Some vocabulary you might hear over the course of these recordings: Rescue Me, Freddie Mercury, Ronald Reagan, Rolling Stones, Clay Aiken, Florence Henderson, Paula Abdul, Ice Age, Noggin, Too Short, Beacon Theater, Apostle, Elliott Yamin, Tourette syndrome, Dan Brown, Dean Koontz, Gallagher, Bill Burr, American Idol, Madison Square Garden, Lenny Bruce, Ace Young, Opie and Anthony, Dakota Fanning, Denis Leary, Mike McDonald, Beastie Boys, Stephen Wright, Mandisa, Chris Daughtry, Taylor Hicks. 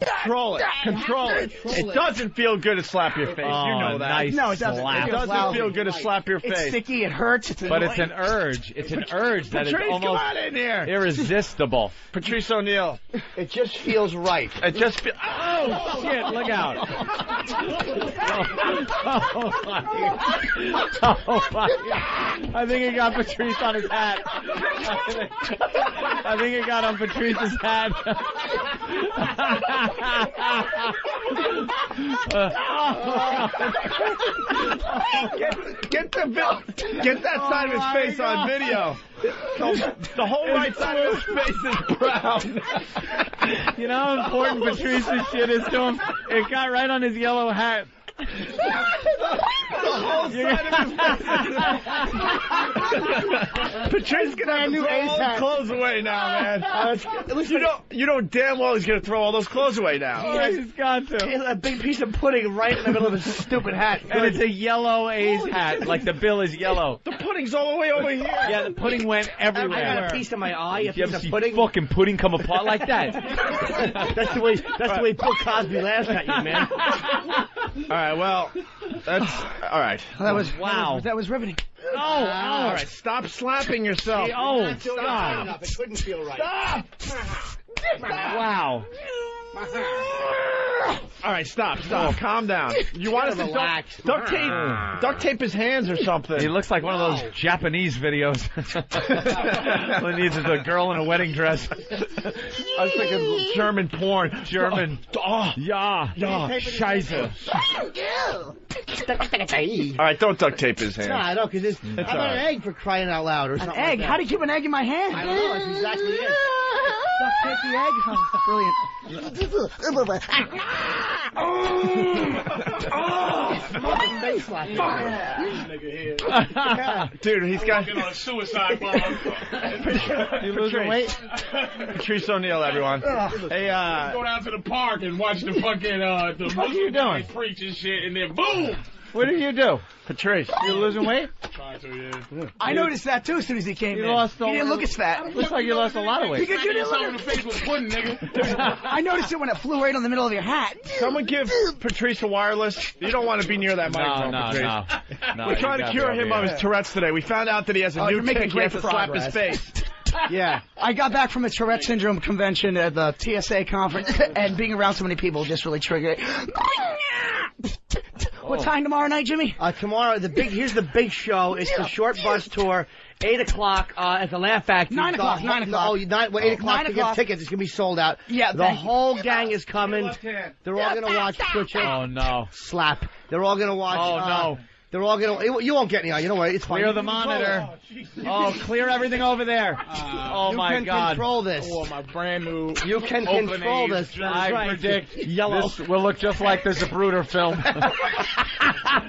Control it. It doesn't feel good to slap your face. Oh, you know that. Nice. No, it doesn't. It doesn't feel good to slap your face. It's sticky. It hurts. It's annoying. But it's an urge. It's an urge that is almost irresistible. Patrice O'Neal. It just feels right. It just feels... Oh, shit. Look out. Oh, my. I think he got Patrice on his hat. I think he got on Patrice's hat. Get that side of his face on video. The whole right side of his face is brown. You know how important Patrice's shit is to him? It got right on his yellow hat. The whole side of his face. Patrice can have new ace clothes away now, man. You don't damn well he's gonna throw all those clothes away now. Yes. He's got to. A big piece of pudding right in the middle of his stupid hat, and it's a yellow ace hat, like the bill is yellow. The pudding's all the way over here. Yeah, the pudding went everywhere. I got a piece of my eye. A piece of pudding. Fucking pudding come apart like that. That's the way Bill Cosby laughs at you, man. All right. Well, that's all right. That was riveting. Oh, all right. Stop slapping yourself. Oh, stop. It couldn't feel right. Stop. Wow. All right, stop. Oh, calm down. You want us to relax? Duct tape his hands or something. He looks like one of those Japanese videos. All he needs is a girl in a wedding dress. I was thinking German porn. German. Yeah. Scheiße. All right, don't duct tape his hands. No, I don't, because it's an egg, for crying out loud, or something. An egg? Like, how do you keep an egg in my hand? I don't know. That's exactly it. Duct tape the egg. Brilliant. Dude, he's got on a suicide bomb. You losing weight? Patrice O'Neal, everyone. Hey, go down to the park and watch the fucking the Muslim guy preach and shit, and then boom. What did you do? Patrice, you're losing weight? Trying to, yeah. I noticed that, too, as soon as he came in. Lost all... He didn't look as fat. Looks like you lost a lot of weight. Because you didn't look... The face was pudding, nigga. I noticed it when it flew right on the middle of your hat. Someone give Patrice a wireless. You don't want to be near that microphone, Patrice. No. We're trying to cure him of his Tourette's today. We found out that he has a new technique to slap his face. Yeah. I got back from a Tourette syndrome convention at the TSA conference, and being around so many people just really triggered it. What time tomorrow night, Jimmy? Tomorrow, here's the big show. It's the Short Bus Tour, 8 o'clock at the Laugh Factory. 9 o'clock. Oh, 8 o'clock to get tickets. It's going to be sold out. Yeah, the whole gang is coming. They're all going to watch Twitching. Oh, no. Slap. They're all going to watch... Oh, no. They're all going to... You won't get any. You know what? It's fine. Clear the monitor. Oh, clear everything over there. Oh, my God. You can control this. Oh, my brand new... You can control this. I predict yellow. This will look just like this Zapruder film.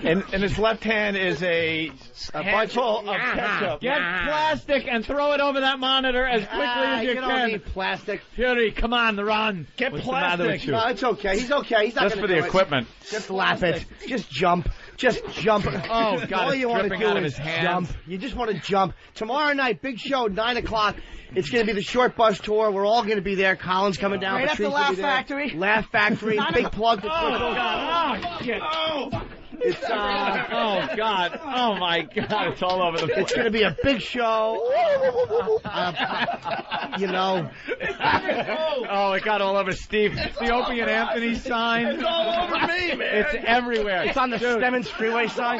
And his left hand is a handful of ketchup. Get plastic and throw it over that monitor as quickly as you can. Don't need plastic. Fury, come on, run. Get plastic. No, it's okay. He's okay. He's not going to do it. Just for the equipment. Just lap it. Just jump. Just jump. Oh, God. All you want to do is jump. You just want to jump. Tomorrow night, big show, 9 o'clock. It's going to be the Short Bus Tour. We're all going to be there. Colin's coming down. Right at the Laugh Factory. Laugh Factory. Big plug. Oh, God. Oh, shit. Oh. It's, oh, God. Oh, my God. It's all over the place. It's going to be a big show. You know. Oh, it got all over Steve. It's the Opie and Anthony sign. It's all over me, man. It's everywhere. It's on the Stemmons Freeway sign.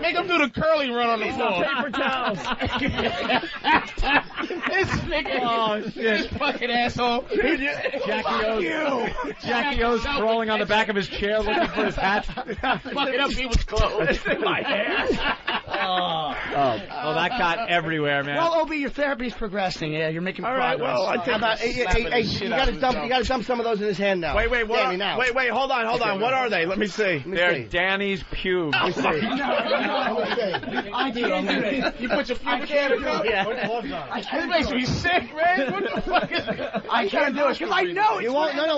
Make him do the curly run on the floor. Paper towels. This nigga. Oh, shit. This fucking asshole. Jackie O's crawling on the back of his chair looking for his hat. Fucking up, he was close. It's in my hair. Oh, that got everywhere, man. Well, Opie, your therapy's progressing. Yeah, you're making progress. All right, well, I think... Hey, you gotta dump some of those in his hand now. Wait, what? Danny, now. Wait, hold on. What are they? Let me see. They're Danny's pubes. Let me see. No. I did. You put your pubes in the... Makes me sick, man. What the fuck is... I can't do it, because I know it. You won't. No.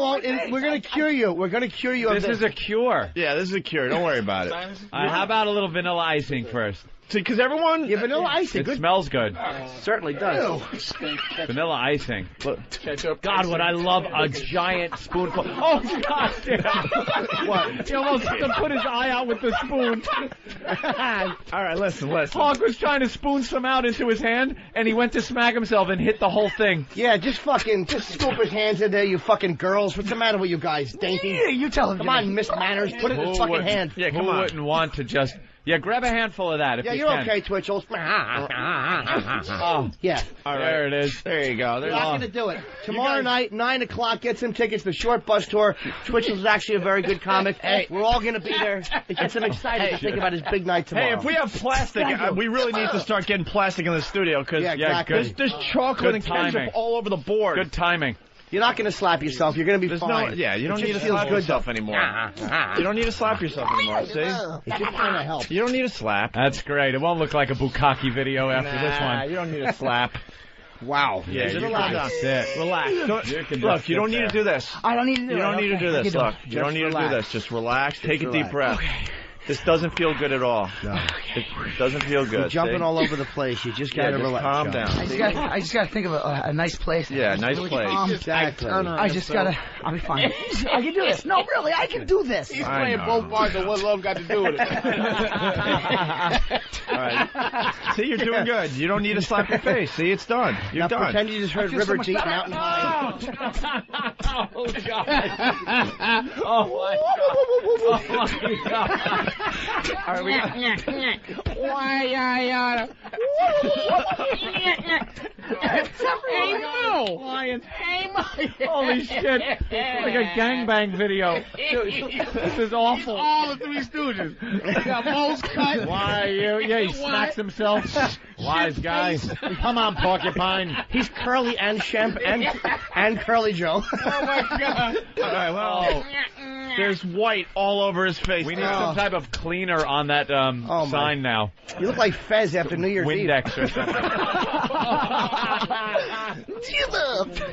We're going to cure you. We're going to cure you. This is a cure. Yeah, this is a cure. Don't worry about it. How about a little vanilla icing first? Because everyone... Yeah, vanilla icing. It smells good. It certainly does. Vanilla icing. Ketchup. God, would I love a giant spoonful. Oh, God damn. What? He almost put his eye out with the spoon. All right, listen. Hawk was trying to spoon some out into his hand, and he went to smack himself and hit the whole thing. Yeah, just scoop his hands in there, you fucking girls. What's the matter with you guys, dainty? Yeah, you tell him. Come on, Miss Manners, put it in his fucking hand. Yeah, come on. Who wouldn't want to just... Yeah, grab a handful of that if you can. Yeah, you're okay, Twitchels. Oh, yeah. All right. There it is. There you go. You're not going to do it. Tomorrow night, 9 o'clock, get some tickets to the Short Bus Tour. Twitchels is actually a very good comic. Hey, we're all going to be there. It gets him excited to think about his big night tomorrow. Hey, if we have plastic, we really need to start getting plastic in the studio because there's chocolate and ketchup all over the board. Good timing. You're not going to slap yourself. You're going to be fine. You don't need to slap yourself anymore. You don't need to slap yourself anymore, see? It's just trying to help. You don't need to slap. That's great. It won't look like a Bukkake video after this one. You don't need to slap. Wow. Yeah, just relax. Relax. Look, you don't need to do this. I don't need to do it. You don't need to do this. Look, you don't need to do this. Just relax. Take a deep breath. Okay. This doesn't feel good at all. No. It doesn't feel good. You're jumping all over the place. You just got to relax. Calm down. I just got to think of a nice place. Yeah, a nice place. Exactly. I just got to... I'll be fine. I can do this. No, really, I can do this. He's playing both parts of what love got to do with it. All right. See, you're doing good. You don't need to slap your face. See, it's done. You're now done. Pretend you just heard River Deep Mountain High. Oh, God. Oh, my God. Oh, my God. Are we? Why Hey Mo! Hey Mo! Holy shit! It's like a gangbang video. This is awful. It's all the Three Stooges. Got Mo's cut. Why you? Yeah, he smacks himself. Wise guy. Come on, Porcupine. He's Curly and Shemp and Curly Joe. Oh my God! All right, well. There's white all over his face. We need some type of cleaner on that sign now. You look like Fez after New Year's Eve. Windex or something.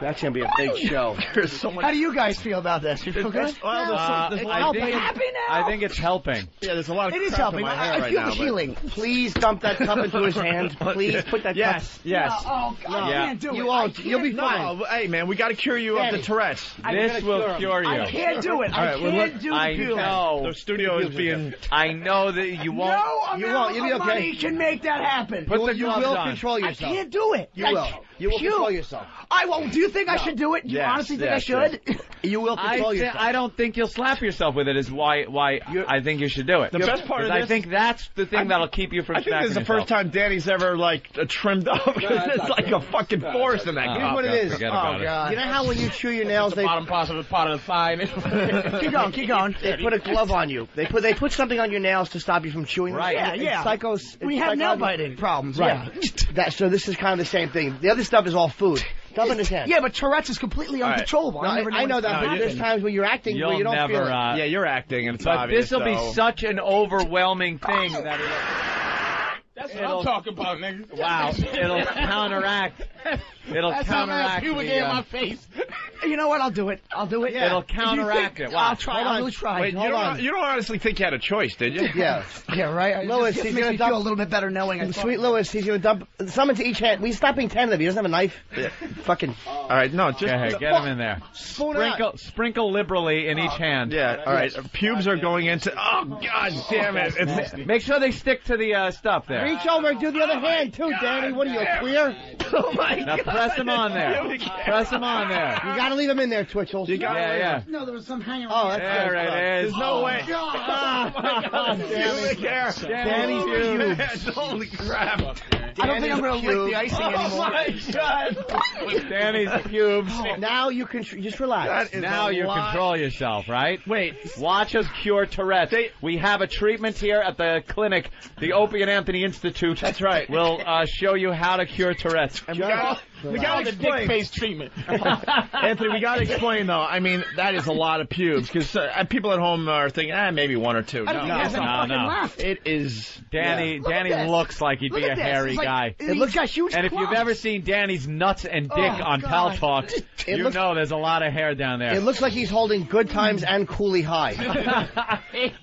That's going to be a big show. So much... How do you guys feel about this? You feel good? Well, I think it's helping. Yeah, there's a lot of crap helping. In my hair right now. I feel the healing. But... Please dump that cup into his hand. Please put that cup. Yes. No, oh, God, I can't do it. You won't. You'll be fine. No, hey, man, we got to cure you of the Tourette's. This will cure you. I can't do it. I can't do the cure. I know. The studio is being... I know that you won't. No amount of money can make that happen. You will control yourself. I can't do it. You will. You will control yourself. I won't do it. You think I should do it? You honestly think I should? Yes. You will control yourself. I don't think you'll slap yourself with it is why I think you should do it. The best part of this... I think that's the thing that'll keep you from snapping yourself. I think this is the first time Danny's ever, trimmed up. It's like a fucking forest in that. Here's what it is. Oh, God. You know how when you chew your nails, they... bottom part of the thigh. Keep going. They put a glove on you. They put something on your nails to stop you from chewing. Right. Yeah. Psychos. We have nail biting problems. Right. So this is kind of the same thing. The other stuff is all food. Dumping his hand. Yeah, but Tourette's is completely uncontrollable. Right. I know that, but there's times when you're acting where you don't feel it. Yeah, you're acting, and it's obvious, but this will be such an overwhelming thing that That's what I'm talking about, nigga. Wow. It'll counteract. That's counteract. You in my face. You know what? I'll do it. Yeah. It'll counteract it. Wow. I'll try. I'll really try. Wait, you don't honestly think you had a choice, did you? Yeah. Yeah, right? Lewis, he's going to feel a little bit better knowing I Sweet Lewis, he's going to dump some into each hand. We're stopping 10 of you. He doesn't have a knife. Yeah. Fucking. All right, no, just get him in there. Sprinkle liberally in each hand. Yeah, all right. Pubes are going into. Oh, God damn it. Make sure they stick to the stuff there. Reach over and do the other hand, too, Danny. What are you, a queer? Oh, my God. Now press him on there. Press him on there. You got to leave him in there, Twitchels. Yeah. No, there was some hanging around. Oh, that's there it is. There's no way. God. Danny's pubes. Holy crap. I don't think I'm going to lick the icing anymore. Oh, my God. Danny's pubes. Now you can... Just relax. Now you control yourself, right? Wait. Watch us cure Tourette's. We have a treatment here at the clinic, the Opie and Anthony Institute. That's right. We'll show you how to cure Tourette's. We got the dick face treatment. Anthony, we got to explain, though. I mean, that is a lot of pubes, because people at home are thinking, maybe one or two. No. It is... Danny looks like he'd be a hairy guy. It looks like huge. And if you've ever seen Danny's nuts and dick on Pal Talk, you know there's a lot of hair down there. It looks like he's holding Good Times and Coolie High.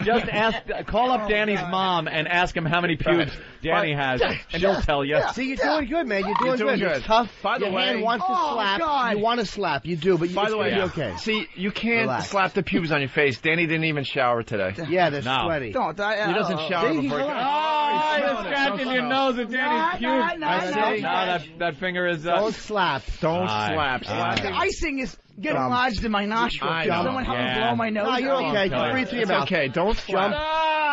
Just ask, call up Danny's mom and ask him how many pubes Danny has, and he'll tell you. See, you're doing good, man. You're doing good. It's tough. By the way, hand wants to slap. God. You want to slap. You do, but you be okay. See, you can't slap the pubes on your face. Danny didn't even shower today. Yeah, they're sweaty. Don't. He doesn't shower before he goes. Oh, you're scratching your nose at Danny's pubes. That finger is up. Don't slap. Don't slap. The icing is... getting lodged in my nostril. Someone help me blow my nose. No, you're okay. Breathe through your mouth. Okay, don't slap.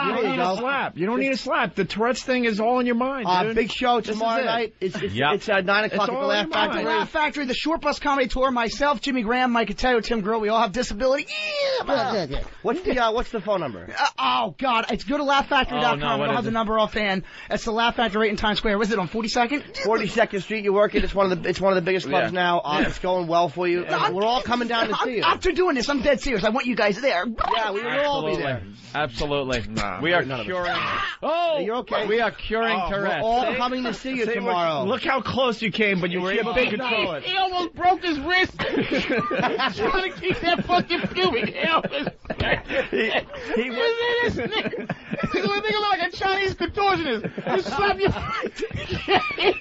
You don't need a slap. You don't need a slap. The Tourette's thing is all in your mind, dude. Big show tomorrow night. It's at 9 o'clock at the Laugh Factory. Laugh Factory, the Short Bus Comedy Tour. Myself, Jimmy Graham, Mike Attayo, Tim Grohl. We all have disability. What's the phone number? Oh, God. It's go to laughfactory.com. I don't have the number offhand. It's the Laugh Factory right in Times Square. Was it on 42nd? 42nd Street. You work it. It's one of the biggest clubs now. It's going well for you. We're all coming down to see you. After doing this, I'm dead serious. I want you guys there. Yeah, we will all be there. Absolutely. We are curing. Oh, you're okay. We are curing Tourette's. We're all coming to see you tomorrow. Look how close you came, but you were able to control it. He almost broke his wrist. Trying to keep that fucking pubic. He was in his. He's going to look like a Chinese contortionist. You slap your foot.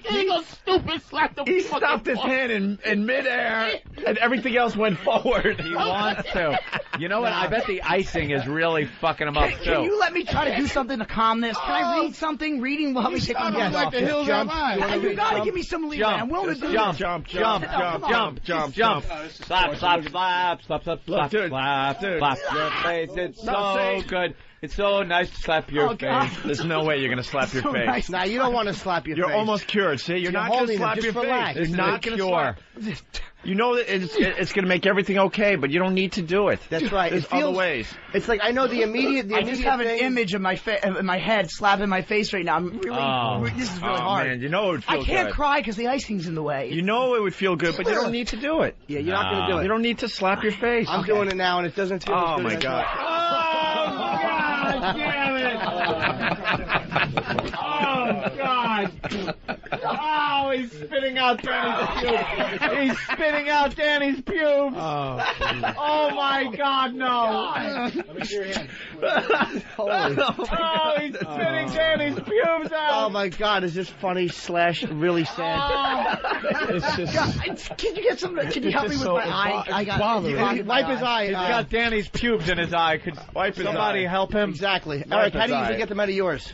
He goes stupid, slap the fucking. He stopped his hand in midair, and everything else went forward. He wants to. You know what? I bet the icing is really fucking him up, too. Can you let me try to do something to calm this? Can I read something? Reading will help me take my guess. Like the hills are mine. You got to give me some leeway. I'm willing to do this. Jump. Slap. Dude. Slap your face. It's so good. It's so nice to slap your face. There's no way you're going to slap your face. Nice. Now, you don't want to slap your face. You're almost cured, see? You're not going to slap your face. It's not going to cure. You know that it's going to make everything okay, but you don't need to do it. That's right. There's other ways. It's like I know the immediate I just have an image of my head slapping my face right now. I'm really, this is really hard. Man, you know it would feel good. I can't cry because the icing's in the way. You know it would feel good, but you don't need to do it. Yeah, you're not going to do it. You don't need to slap your face. I'm doing it now, and it doesn't feel good. Oh my God. Oh, God damn it. Oh, God. Oh, he's spitting out Danny's pubes. He's spitting out Danny's pubes. Oh my God, no. Let me see your hand. Oh, he's spitting Danny's pubes out. Oh my God, is this funny / really sad? It's just, God, can you get some? Can you help me with my eye? I got wipe his eye. He's got Danny's pubes in his eye. Could wipe his somebody eye. Help him? Exactly. Wipe Eric, how do you usually get them out of yours?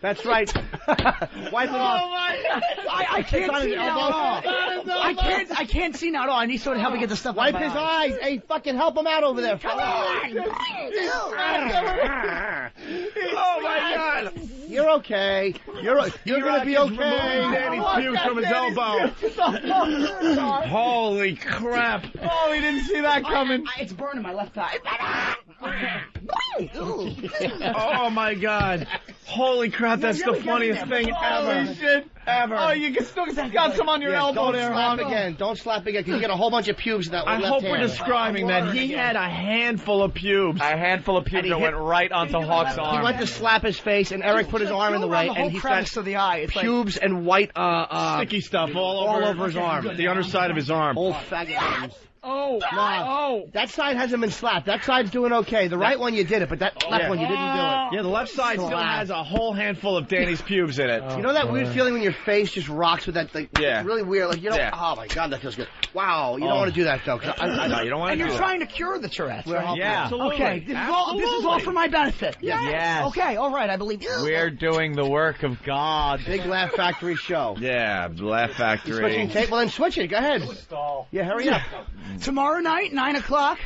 That's right. Wipe it off. Oh my God. I can't see now at all. I can't see now at all. I need someone to help me get the stuff out of my eyes. Hey, fucking help him out over there. Come on. Oh, my God. You're okay. You're going to be okay. Danny's pubes from his elbow. Holy crap. Oh, he didn't see that coming. It's burning my left eye. Oh, my God. Holy crap, that's the funniest thing ever. Holy shit. Ever. Oh, you can still got some on your elbow there. Don't slap again, because you get a whole bunch of pubes in that one. I hope we're describing that. He had a handful of pubes. A handful of pubes that went right onto Hawk's arm. He went to slap his face, and Eric put his arm in the way, and he's got pubes and white sticky stuff all over his arm. The underside of his arm. Old faggot arms. Oh, no. That side hasn't been slapped. That side's doing okay. The right one, you did it, but that left one, you didn't do it. Yeah, the left side still has a whole handful of Danny's pubes in it. You know that weird feeling when your face just rocks with that thing? Yeah. It's really weird. Like, you don't, oh, my God, that feels good. Wow. You don't want to do that, though. No, you don't want to do that. And you're trying to cure the Tourette's. Right? Yeah. Absolutely. Okay. This is all for my benefit. Yes. Okay. All right. I believe you. We're doing the work of God. Big Laugh Factory show. Yeah. Laugh Factory. Switching tape. Well, then switch it. Go ahead. Yeah, hurry up. Tomorrow night, 9 o'clock.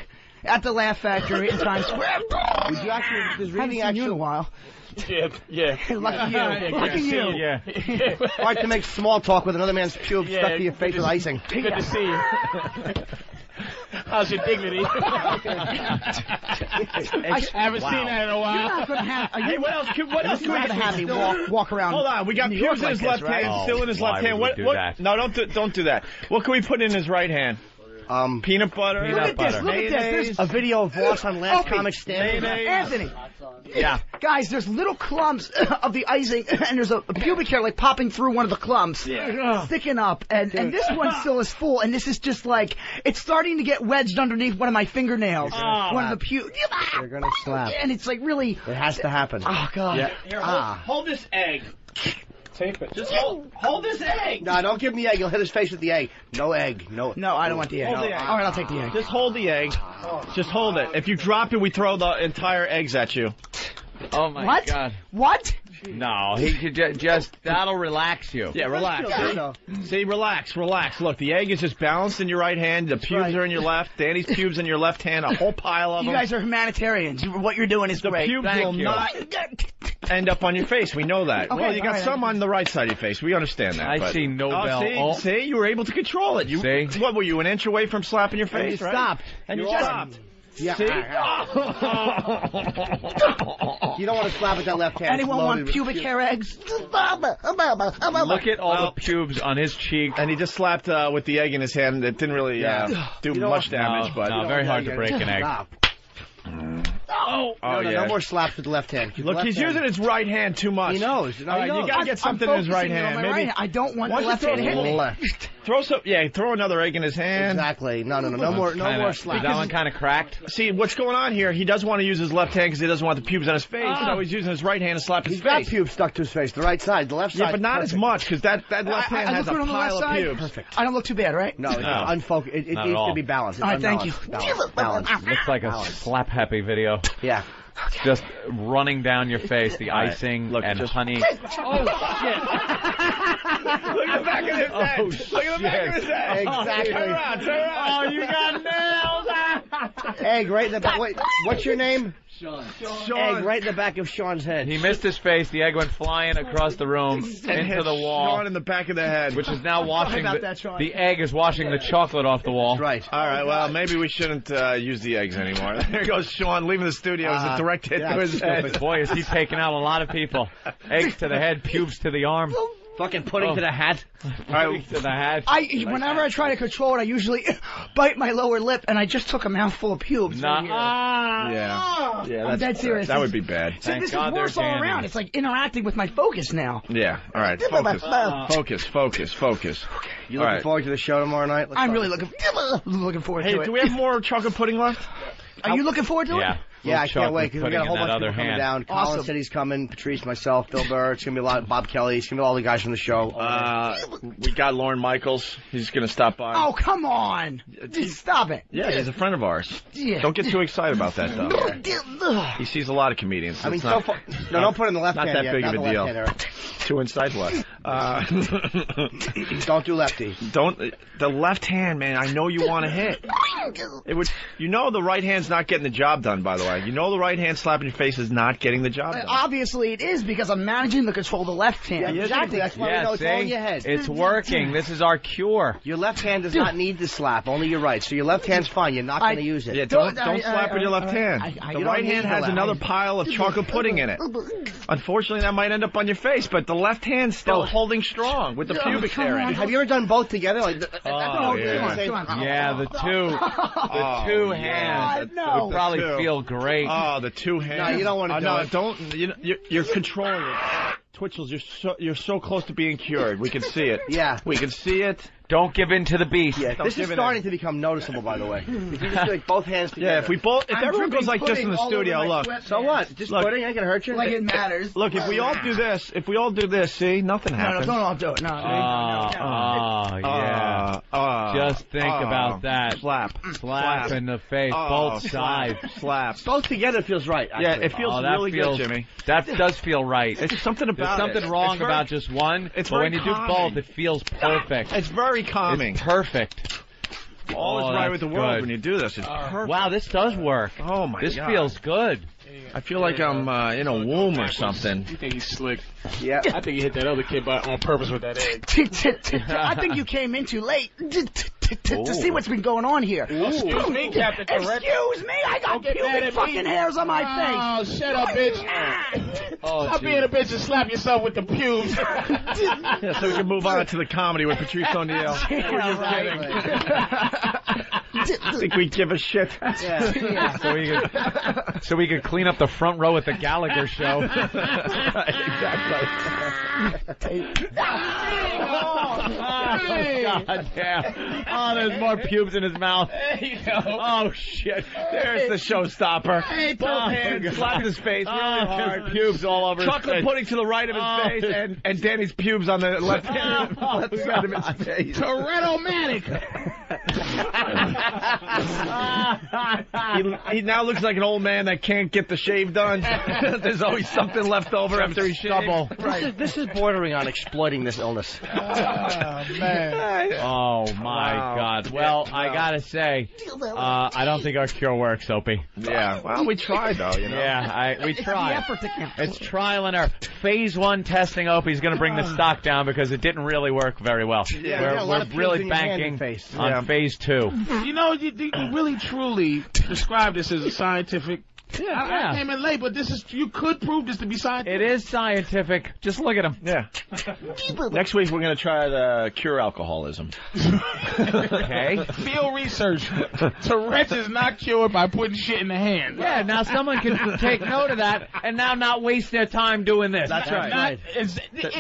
at the Laugh Factory in Times Square. Would you actually, does reading action... you in a while. Yeah, yeah. Lucky you. Yeah. I like to make small talk with another man's pube stuck to your face with icing. Good to see you. How's your dignity? I haven't seen that in a while. You're not going to have... Hey, what else could we have? Walk around. Hold on, we got pubes in his left hand, still in his left hand. What? No, don't do that. What can we put in his right hand? Peanut butter. Look at this. A video of Voss on Last Comic Standing. Anthony. Yeah. Guys, there's little clumps of the icing, and there's a pubic hair like popping through one of the clumps, sticking up, and this one still is full, and this is just like, it's starting to get wedged underneath one of my fingernails. One of the pubes. They're going to slap. And it's like really. It has to happen. Oh, God. Yeah. Here, hold this egg. Tape it. Just hold this egg. No, don't give him the egg. You'll hit his face with the egg. No egg. No, I don't want the egg. Hold the egg. All right, I'll take the egg. Just hold the egg. Just hold it. If you drop it, we throw the entire eggs at you. Oh, my God. What? No, he could just, that'll relax you. Yeah, relax. See, relax. Look, the egg is just balanced in your right hand. The pubes are in your left. Danny's pubes in your left hand. A whole pile of them. You guys are humanitarians. What you're doing is great. The pubes will not end up on your face. We know that. Okay, well, you got some on the right side of your face. We understand that. I see no bell. See, you were able to control it. What were you, an inch away from slapping your face, right? And you stopped. Yeah. See? You don't want to slap at that left hand. Anyone want pubic hair eggs? Look at all the pubes on his cheek. And he just slapped with the egg in his hand. It didn't really do much damage. No, very hard to break an egg. No more slaps with the left hand. Look, he's using his right hand too much. He knows. All right, you got to get something in his right hand. Maybe. I don't want the left hand to hit me. Throw another egg in his hand. Exactly. No more slaps. That one kind of cracked. See, what's going on here, he does want to use his left hand because he doesn't want the pubes on his face, so he's using his right hand to slap his face. He's got pubes stuck to his face, the right side, the left side. Yeah, but not as much because that left hand has a pile of pubes. Perfect. I don't look too bad, right? No, unfocused. It needs to be balanced. All right, thank you. Looks like a slap-happy video. Yeah. Okay. Just running down your face, the icing and honey. Oh, shit. Look at the back of his head. Look at the back of his head. Exactly. Turn around. Oh, you got nails. Egg right in the back. Wait, what's your name? Sean. Egg right in the back of Sean's head. He missed his face. The egg went flying across the room into the wall. Sean in the back of the head, which is now washing the egg is washing the chocolate off the wall. That's right. All right. Well, maybe we shouldn't use the eggs anymore. There goes Sean leaving the studio as a direct hit to his head. Boy, is he taking out a lot of people. Eggs to the head, pubes to the arm. Fucking pudding to the hat. Pudding to the hat. Whenever I try to control it, I usually bite my lower lip, and I just took a mouthful of pubes. Yeah, I'm dead serious. That would be bad. So this is worse all around. It's like interacting with my focus now. Yeah, all right. Focus. Okay. You looking forward to the show tomorrow night? I'm really looking forward to it. Hey, do we have more chocolate pudding left? Are you looking forward to it? Yeah, I can't wait, because we got a whole bunch of people coming down. Awesome. Colin said he's coming. Patrice, myself, Bill Burr. It's going to be a lot. Bob Kelly. It's going to be all the guys from the show. We got Lauren Michaels. He's going to stop by. Oh, come on. Stop it. Yeah, he's a friend of ours. Yeah. Don't get too excited about that, though. He sees a lot of comedians. So I mean, so far. No, don't put it in the left hand. Not that big of a deal. Too inside left. Don't do lefty. The left hand, man, I know you want to hit. You know the right hand's not getting the job done, by the way. You know the right hand slapping your face is not getting the job done. Obviously it is, because I'm managing to control the left hand. Yeah, exactly. That's why we know it's all in your head. It's working. This is our cure. Your left hand does not need the slap, only your right. So your left hand's fine. You're not going to use it. Yeah, don't slap with your left hand. The right hand has another pile of chocolate pudding in it. Unfortunately, that might end up on your face, but the left hand's still holding strong with the pubic hair in it. Have you ever done both together? Yeah, the two hands would probably feel great. Oh, the two hands. No, you don't want to do it. Don't. You're controlling it. Twitchels, you're so close to being cured. We can see it. Yeah. We can see it. Don't give in to the beast. Yeah, this is starting to become noticeable, by the way. If you just do like both hands together. Yeah, if everyone goes like this in the studio, look. So what? Just pudding ain't gonna hurt you? Like it matters. Look, if we all do this, see, nothing happens. No, don't all do it. No. Yeah. Just think about that. Slap in the face, both sides. Slap. Both together feels right. Actually. Yeah, it feels really good, Jimmy. That does feel right. It's something about it. There's something wrong about just one, but when you do both, it feels perfect. It's very calming. It's perfect. All is right with the world when you do this. It's perfect. Wow, this does work. Oh, my God. This feels good. I feel like I'm in a womb or something. You think he's slick. Yeah. I think he hit that other kid on purpose with that egg. I think you came in too late to see what's been going on here. Excuse me, Captain Tourette. Excuse me, I got pubic fucking hairs on my face. Oh, shut up, bitch. Stop being a bitch and slap yourself with the pubes. Yeah, so we can move on to the comedy with Patrice O'Neal. I think we give a shit. Yeah. So we could clean up the front row at the Gallagher show. Right, exactly. Oh, God damn. Oh, there's more pubes in his mouth. There you go. Oh, shit. There's the showstopper. Hey, slapped his face really hard. Pubes all over his face. Pudding to the right of his face and Danny's pubes on the left hand side of his face. Tourette-o-manic. he now looks like an old man that can't get the shave done. There's always something left over after he shaves. This is bordering on exploiting this illness. Oh, man. Oh, my God. Well, I got to say, I don't think our cure works, Opie. Yeah. Well, we tried, though, you know. Yeah, we tried. It's trial and error. Phase 1 testing, Opie's going to bring the stock down because it didn't really work very well. Yeah, we're really banking on Phase 2. You know, you really truly describe this as a scientific. Yeah, I came in late, but this is—you could prove this to be scientific. It is scientific. Just look at him. Yeah. Next week we're going to try to cure alcoholism. Okay. Field research. Tourette's is not cured by putting shit in the hand. Yeah. Now someone can take note of that and now not waste their time doing this. That's right.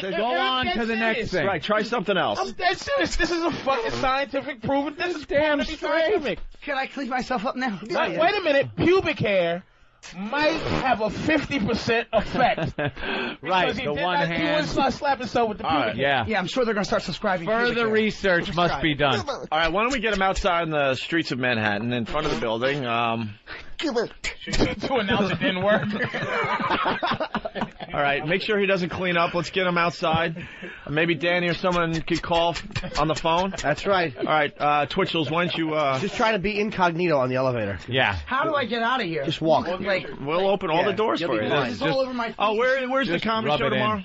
Go on to the next thing. Right. Try something else. I'm dead serious. This is a fucking scientific proven. This is damn scientific. Can I clean myself up now? Wait a minute. Pubic hair might have a 50% effect. Right, the one hand. He wouldn't start slapping himself with the pubic. Right. Yeah. Yeah, I'm sure they're going to start subscribing. Further research must be done. All right, why don't we get him outside on the streets of Manhattan in front of the building. To announce it didn't work. All right, make sure he doesn't clean up. Let's get him outside. Maybe Danny or someone could call on the phone. That's right. All right, Twitchels, why don't you... Just try to be incognito on the elevator. Yeah. How do I get out of here? Just walk. We'll open all the doors for you. Just, all over my face. Oh, where's the comedy show tomorrow?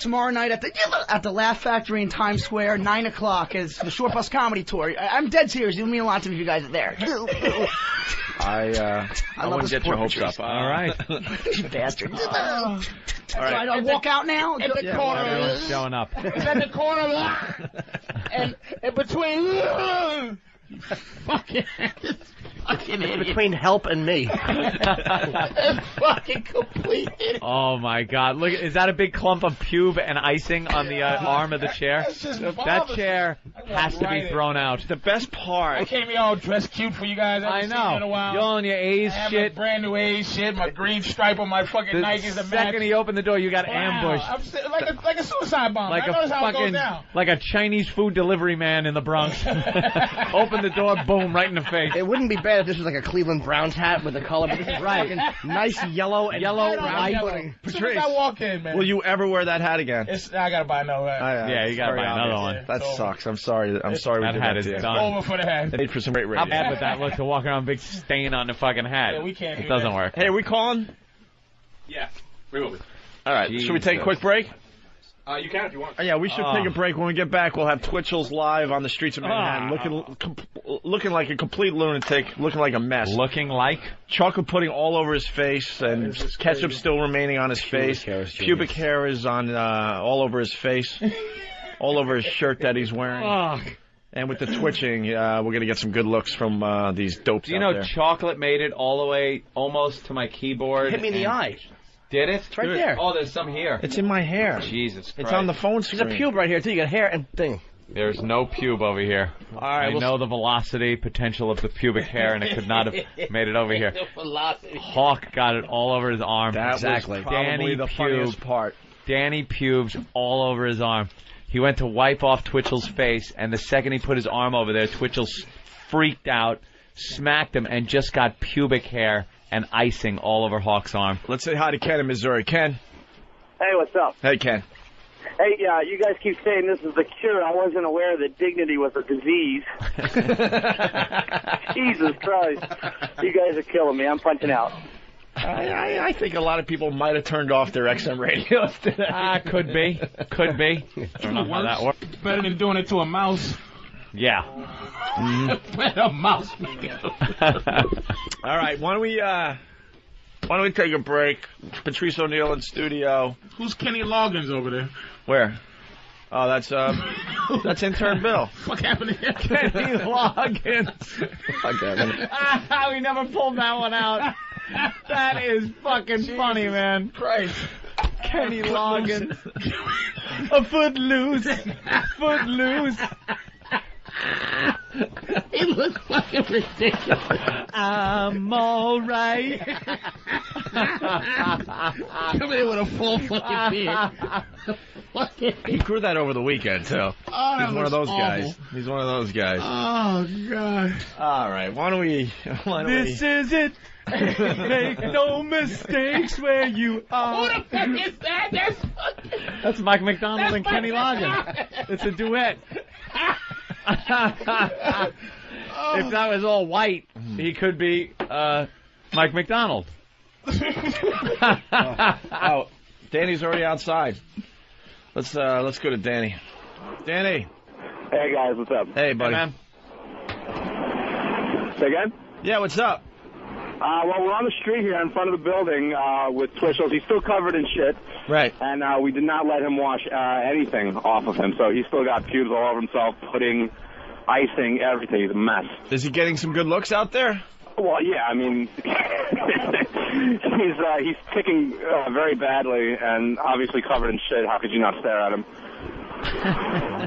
Tomorrow night at the Laugh Factory in Times Square, 9 o'clock, is the Short Bus Comedy Tour. I'm dead serious. It'll mean a lot to me if you guys are there. I wouldn't get your hopes up. All right. You bastard. All right. So I walk out now? At the corner. Everyone's showing up. It's at the corner. And in between. Fucking idiot. Between help and me. Fucking complete idiot. Oh, my God. Look, is that a big clump of pube and icing on the arm of the chair? That chair has to be thrown out. The best part. I came here all dressed cute for you guys. I know. Seen in a while. You're all in your A's shit. Brand new A's shit. My green stripe on my fucking Nikes. The second he opened the door, you got ambushed. I'm like a suicide bomber. Like I know how it goes down. Like a Chinese food delivery man in the Bronx. Open the door, boom, right in the face. It wouldn't be bad if this was like a Cleveland Browns hat with the color, but this is fucking nice yellow and brown pudding. Patrice, I walk in, man. Will you ever wear that hat again? I gotta buy another hat. Yeah, you gotta buy another one. Yeah, that sucks. I'm sorry. I'm sorry. That hat is done. Over for the hat. Made for some great radio. How bad would that look to walk around with a big stain on the fucking hat? Yeah, we can't. It doesn't work. Hey, are we calling? Yeah, we will be. All right. Jesus. Should we take a quick break? You can if you want. Yeah, we should take a break. When we get back, we'll have Twitchell's live on the streets of Manhattan, looking like a complete lunatic, looking like a mess. Looking like? Chocolate pudding all over his face, and ketchup still remaining on his face. Pubic hair is on all over his face, all over his shirt that he's wearing. Fuck. And with the twitching, we're going to get some good looks from these dopes out there. You know, chocolate made it all the way almost to my keyboard. Hit me in the eye. Did it? It's right there. Oh, there's some here. It's in my hair. Jesus Christ. It's on the phone screen. There's a pube right here, too. You got hair and thing. There's no pube over here. All right, I know the velocity potential of the pubic hair, and it could not have made it over here. Hawk got it all over his arm. That was probably the funniest part. Danny pubes all over his arm. He went to wipe off Twitchell's face, and the second he put his arm over there, Twitchell freaked out, smacked him, and just got pubic hair and icing all over Hawk's arm. Let's say hi to Ken in Missouri. Ken. Hey, what's up? Hey, Ken. Hey, yeah, you guys keep saying this is the cure. I wasn't aware that dignity was a disease. Jesus Christ. You guys are killing me. I'm punching out. I think a lot of people might have turned off their XM radios today. Could be. Could be. I don't know how that works. It's better than doing it to a mouse. Yeah. Mm-hmm. Where the mouse All right, why don't we take a break? Patrice O'Neal in studio. Who's Kenny Loggins over there? Where? Oh, that's intern Bill. What happened to him? Kenny Loggins. Fuck happened. We never pulled that one out. That is fucking Jesus funny, man. Christ. Kenny Loggins. A foot loose. A foot loose. He looks fucking ridiculous. I'm alright. Come in with a full fucking beard. He grew that over the weekend, so he's one of those guys. He's one of those guys. Oh God. Alright, why don't we This is it. Make no mistakes where you are. Who the fuck is that? That's Mike McDonald and Kenny Loggins. It's a duet. If that was all white, he could be Mike McDonald. Oh, Danny's already outside. Let's go to Danny. Danny. Hey guys, what's up? Hey buddy. Hey, man. Say again? Yeah, what's up? Well, we're on the street here in front of the building with Twishels. He's still covered in shit. Right. And we did not let him wash anything off of him, so he's still got pubes all over himself, pudding, icing, everything. He's a mess. Is he getting some good looks out there? Well, yeah, I mean, he's ticking very badly and obviously covered in shit. How could you not stare at him?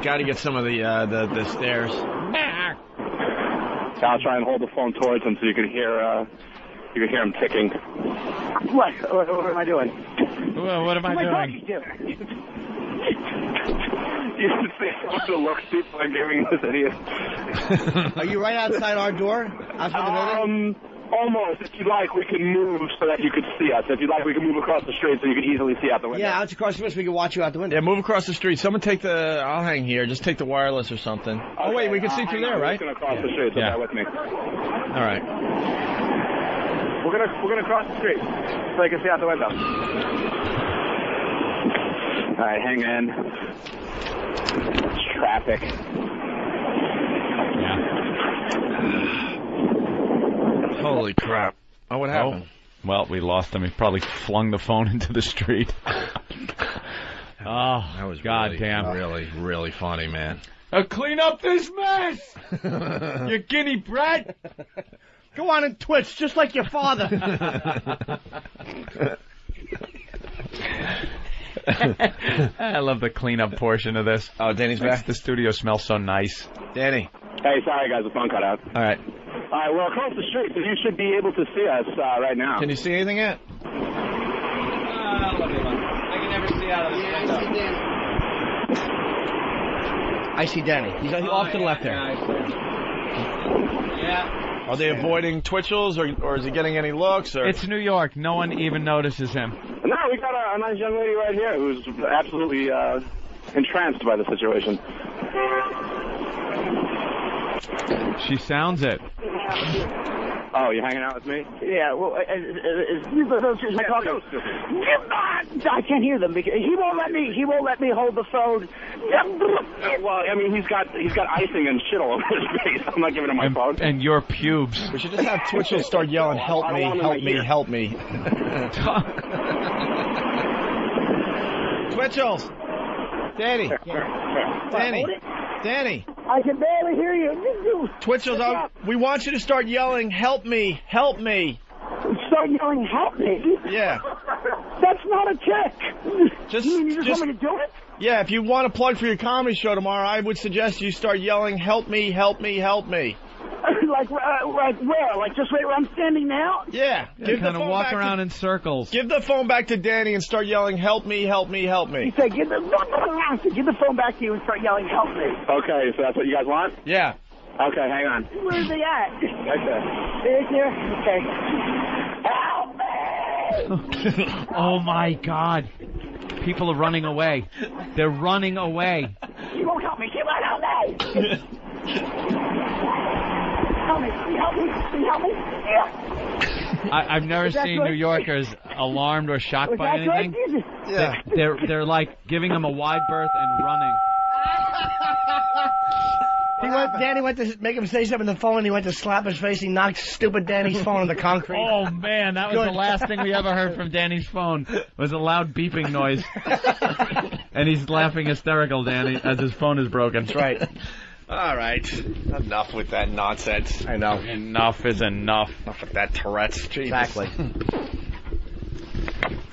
Got to get some of the stares. I'll try and hold the phone towards him so you can hear... You can hear him ticking. What am I doing? Well, what am I doing? God, you should see how much the looks people are giving this idiot. Are you right outside our door? Outside the building? Almost. If you'd like, we can move so that you could see us. If you'd like, we can move across the street so you can easily see out the window. Yeah, out across the street, we can watch you out the window. Yeah, move across the street. Someone take the... I'll hang here. Just take the wireless or something. Okay, oh, wait, we can see through there, right? We're just going to cross the street, so bear with me. All right. We're gonna cross the street so I can see out the window. All right, hang in. It's traffic. Yeah. Holy crap! Oh, what happened? Oh, well, we lost him. He probably flung the phone into the street. Oh, that was goddamn really funny, man. Clean up this mess, you guinea brat. Go on and twitch, just like your father. I love the cleanup portion of this. Oh, Danny's back. The studio smells so nice. Danny. Hey, sorry, guys. The phone cut out. All right. All right, well, across the street, so you should be able to see us right now. Can you see anything yet? I can never see out of this window. I see Danny. He's off to the left there. Yeah. Are they avoiding Twitchell's, or is he getting any looks? Or? It's New York. No one even notices him. No, we got a nice young lady right here who's absolutely entranced by the situation. She sounds it. Oh, you hanging out with me? Yeah. Well, I can't hear them because he won't let me. He won't let me hold the phone. Well, I mean, he's got icing and shit all over his face. I'm not giving him my phone. And your pubes. We should just have Twitchell start yelling, "Help me! Help me! Help me!" Twitchell, Danny, Danny. Danny. I can barely hear you. Twitchell's up. We want you to start yelling, help me, help me. Start yelling, help me? Yeah. That's not a check. You mean you just want me to do it? Yeah, if you want to plug for your comedy show tomorrow, I would suggest you start yelling, help me, help me, help me. Like where? Like just right where I'm standing now? Yeah. Give kind of walk around in circles. Give the phone back to Danny and start yelling, help me, help me, help me. He said, give the phone back to you and start yelling, help me. Okay, so that's what you guys want? Yeah. Okay, hang on. Where's he at? Right there. Right there? Okay. Help me! Oh, my God. People are running away. They're running away. She won't help me. She won't help me. Help me. Please help me. Please help me. Yeah. I've never seen New Yorkers alarmed or shocked by anything. Yeah. They're like giving them a wide berth and running. Danny went to make him say something on the phone, and he went to slap his face. He knocked stupid Danny's phone on the concrete. Oh, man, that was the last thing we ever heard from Danny's phone was a loud beeping noise. And he's laughing hysterical, Danny, as his phone is broken. That's right. All right. Enough with that nonsense. I know. Enough is enough. Enough with that Tourette's. Jesus. Exactly.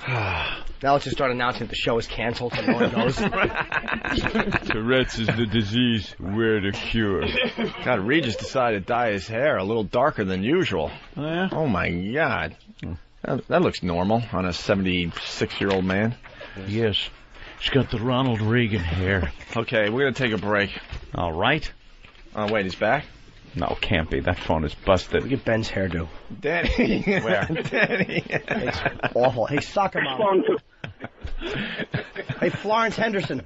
Now let's just start announcing that the show is canceled so no one knows. Tourette's is the disease. We're the cure. God, Regis decided to dye his hair a little darker than usual. Oh, yeah? Oh, my God. That looks normal on a 76-year-old man. Yes. He's got the Ronald Reagan hair. Okay, we're going to take a break. All right. Oh, wait, he's back? No, can't be. That phone is busted. Look at Ben's hairdo. Danny. Where? Danny. It's awful. Hey, soccer mom. Hey, Florence Henderson.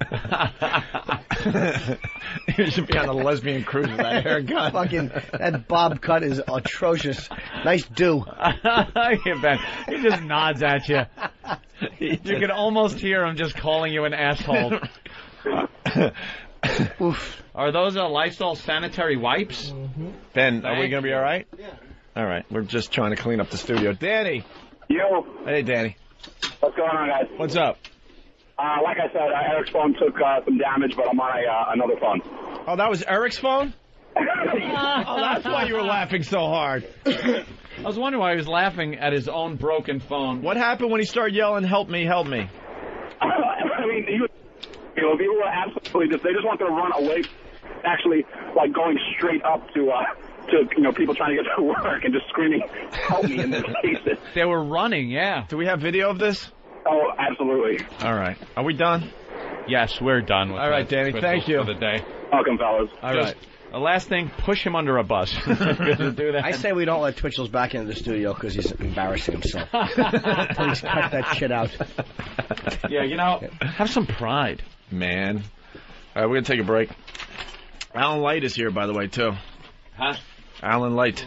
You should be on a lesbian cruise with that haircut. Fucking, that bob cut is atrocious. Nice do. Yeah, Ben. He just nods at you. You can almost hear him just calling you an asshole. Oof. Are those Lysol sanitary wipes? Mm-hmm. Ben, are we going to be all right? Yeah. All right. We're just trying to clean up the studio. Danny. Yo. Hey, Danny. What's going on, guys? What's up? Like I said, Eric's phone took some damage, but I'm on another phone. Oh, that was Eric's phone? Oh, that's why you were laughing so hard. I was wondering why he was laughing at his own broken phone. What happened when he started yelling, help me, help me? I mean, he was... You know, people were absolutely just—they just wanted to run away. Actually, like going straight up to you know people trying to get to work and just screaming, "Help me!" in their faces. They were running. Yeah. Do we have video of this? Oh, absolutely. All right. Are we done? Yes, we're done. All right, Danny. Thank you for the day. Welcome, fellas. All right. The last thing, push him under a bus. Do that. I say we don't let Twitchell's back into the studio because he's embarrassing himself. Please cut that shit out. Yeah, you know, have some pride. Man. All right, we're going to take a break. Alan Light is here, by the way, too. Huh? Alan Light.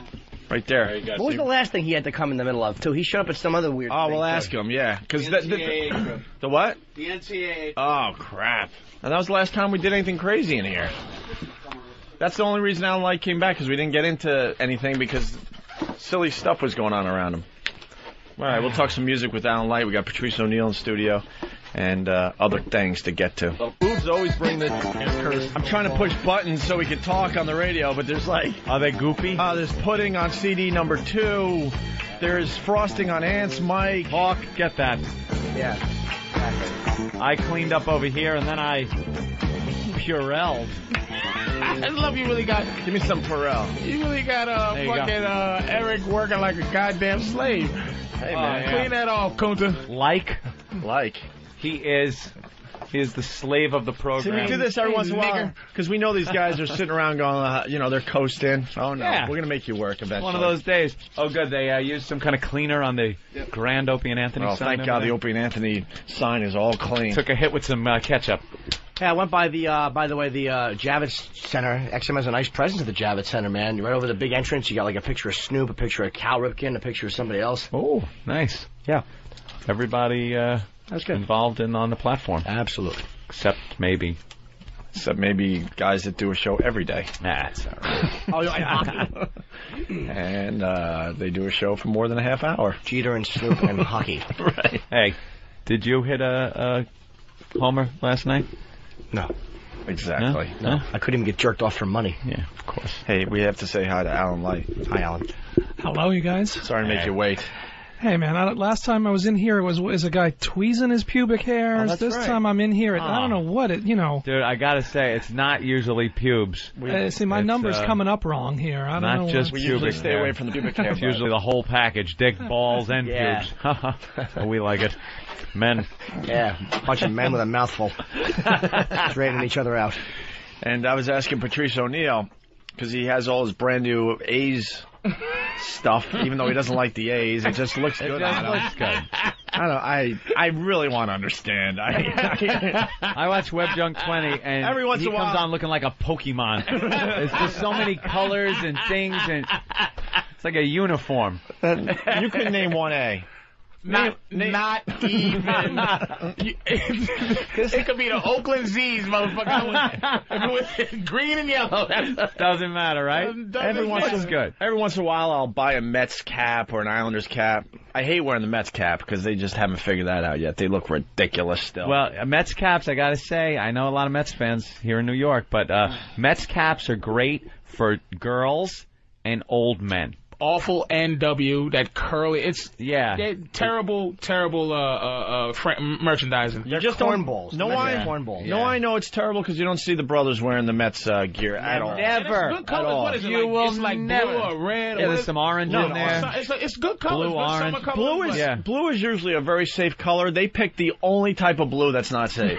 Right there. What was the last thing he had to come in the middle of, too? He showed up at some other weird thing. Oh, we'll ask him, yeah. Cause the what? The NCAA. Oh, crap. And that was the last time we did anything crazy in here. That's the only reason Alan Light came back, because we didn't get into anything, because silly stuff was going on around him. All right, we'll talk some music with Alan Light. We got Patrice O'Neal in the studio. And other things to get to. The boobs always bring the curse. I'm trying to push buttons so we can talk on the radio, but there's like... Are they goopy? There's pudding on CD #2. There's frosting on Aunt's mic. Hawk, get that. Yeah. I cleaned up over here, and then I Purelled. I love you really got... Give me some Purell. You really got fucking Eric working like a goddamn slave. Hey, man. Clean that off, Kunta. Like... He is the slave of the program. See, we do this every once in a while because we know these guys are sitting around going, you know, they're coasting. Oh, no, yeah. We're going to make you work eventually. It's one of those days. Oh, good, they used some kind of cleaner on the grand Opie and Anthony sign. Thank God the Opie and Anthony sign is all clean. Took a hit with some ketchup. Yeah, I went by the, Javits Center. XM has a nice presence at the Javits Center, man. Right over the big entrance, you got like a picture of Snoop, a picture of Cal Ripken, a picture of somebody else. Oh, nice. Yeah. Everybody... That's good. Involved on the platform. Absolutely. Except maybe guys that do a show every day. Nah, that's all right. Oh, yeah. And they do a show for more than a half hour. Jeter and Snoop and hockey. Right. Hey, did you hit a homer last night? No. Exactly. No? I couldn't even get jerked off for money. Yeah, of course. Hey, we have to say hi to Alan Light. Hi, Alan. Hello, you guys. Sorry to make you wait. Hey, man, last time I was in here, it was a guy tweezing his pubic hairs. Oh, this time I'm in here, I don't know what it, you know. Dude, I got to say, it's not usually pubes. See, my number's coming up wrong here. I don't know. Not just pubic hair. We usually stay away from the pubic hair. It's usually the whole package, dick, balls, and pubes. We like it. Men. Yeah, a bunch of men with a mouthful. Draining each other out. And I was asking Patrice O'Neal, because he has all his brand new A's stuff, even though he doesn't like the A's. It just looks good on him. I really want to understand. I watch Web Junk 20, and every once in a while comes on looking like a Pokemon. There's just so many colors and things, and it's like a uniform. You couldn't name 1A. Not even. It could be the Oakland Z's, motherfucker. With green and yellow. That doesn't matter, right? Every once in a while, I'll buy a Mets cap or an Islanders cap. I hate wearing the Mets cap because they just haven't figured that out yet. They look ridiculous still. Well, Mets caps, I got to say, I know a lot of Mets fans here in New York, but Mets caps are great for girls and old men. Awful NW, that curly. It's terrible merchandising. They're just cornballs. Cornballs. No, I know it's terrible because you don't see the brothers wearing the Mets gear at all. Never. Good colors. What is it? It's like blue or red. Yeah, there's some orange in there. It's good colors. Blue, orange. Blue is usually a very safe color. They pick the only type of blue that's not safe.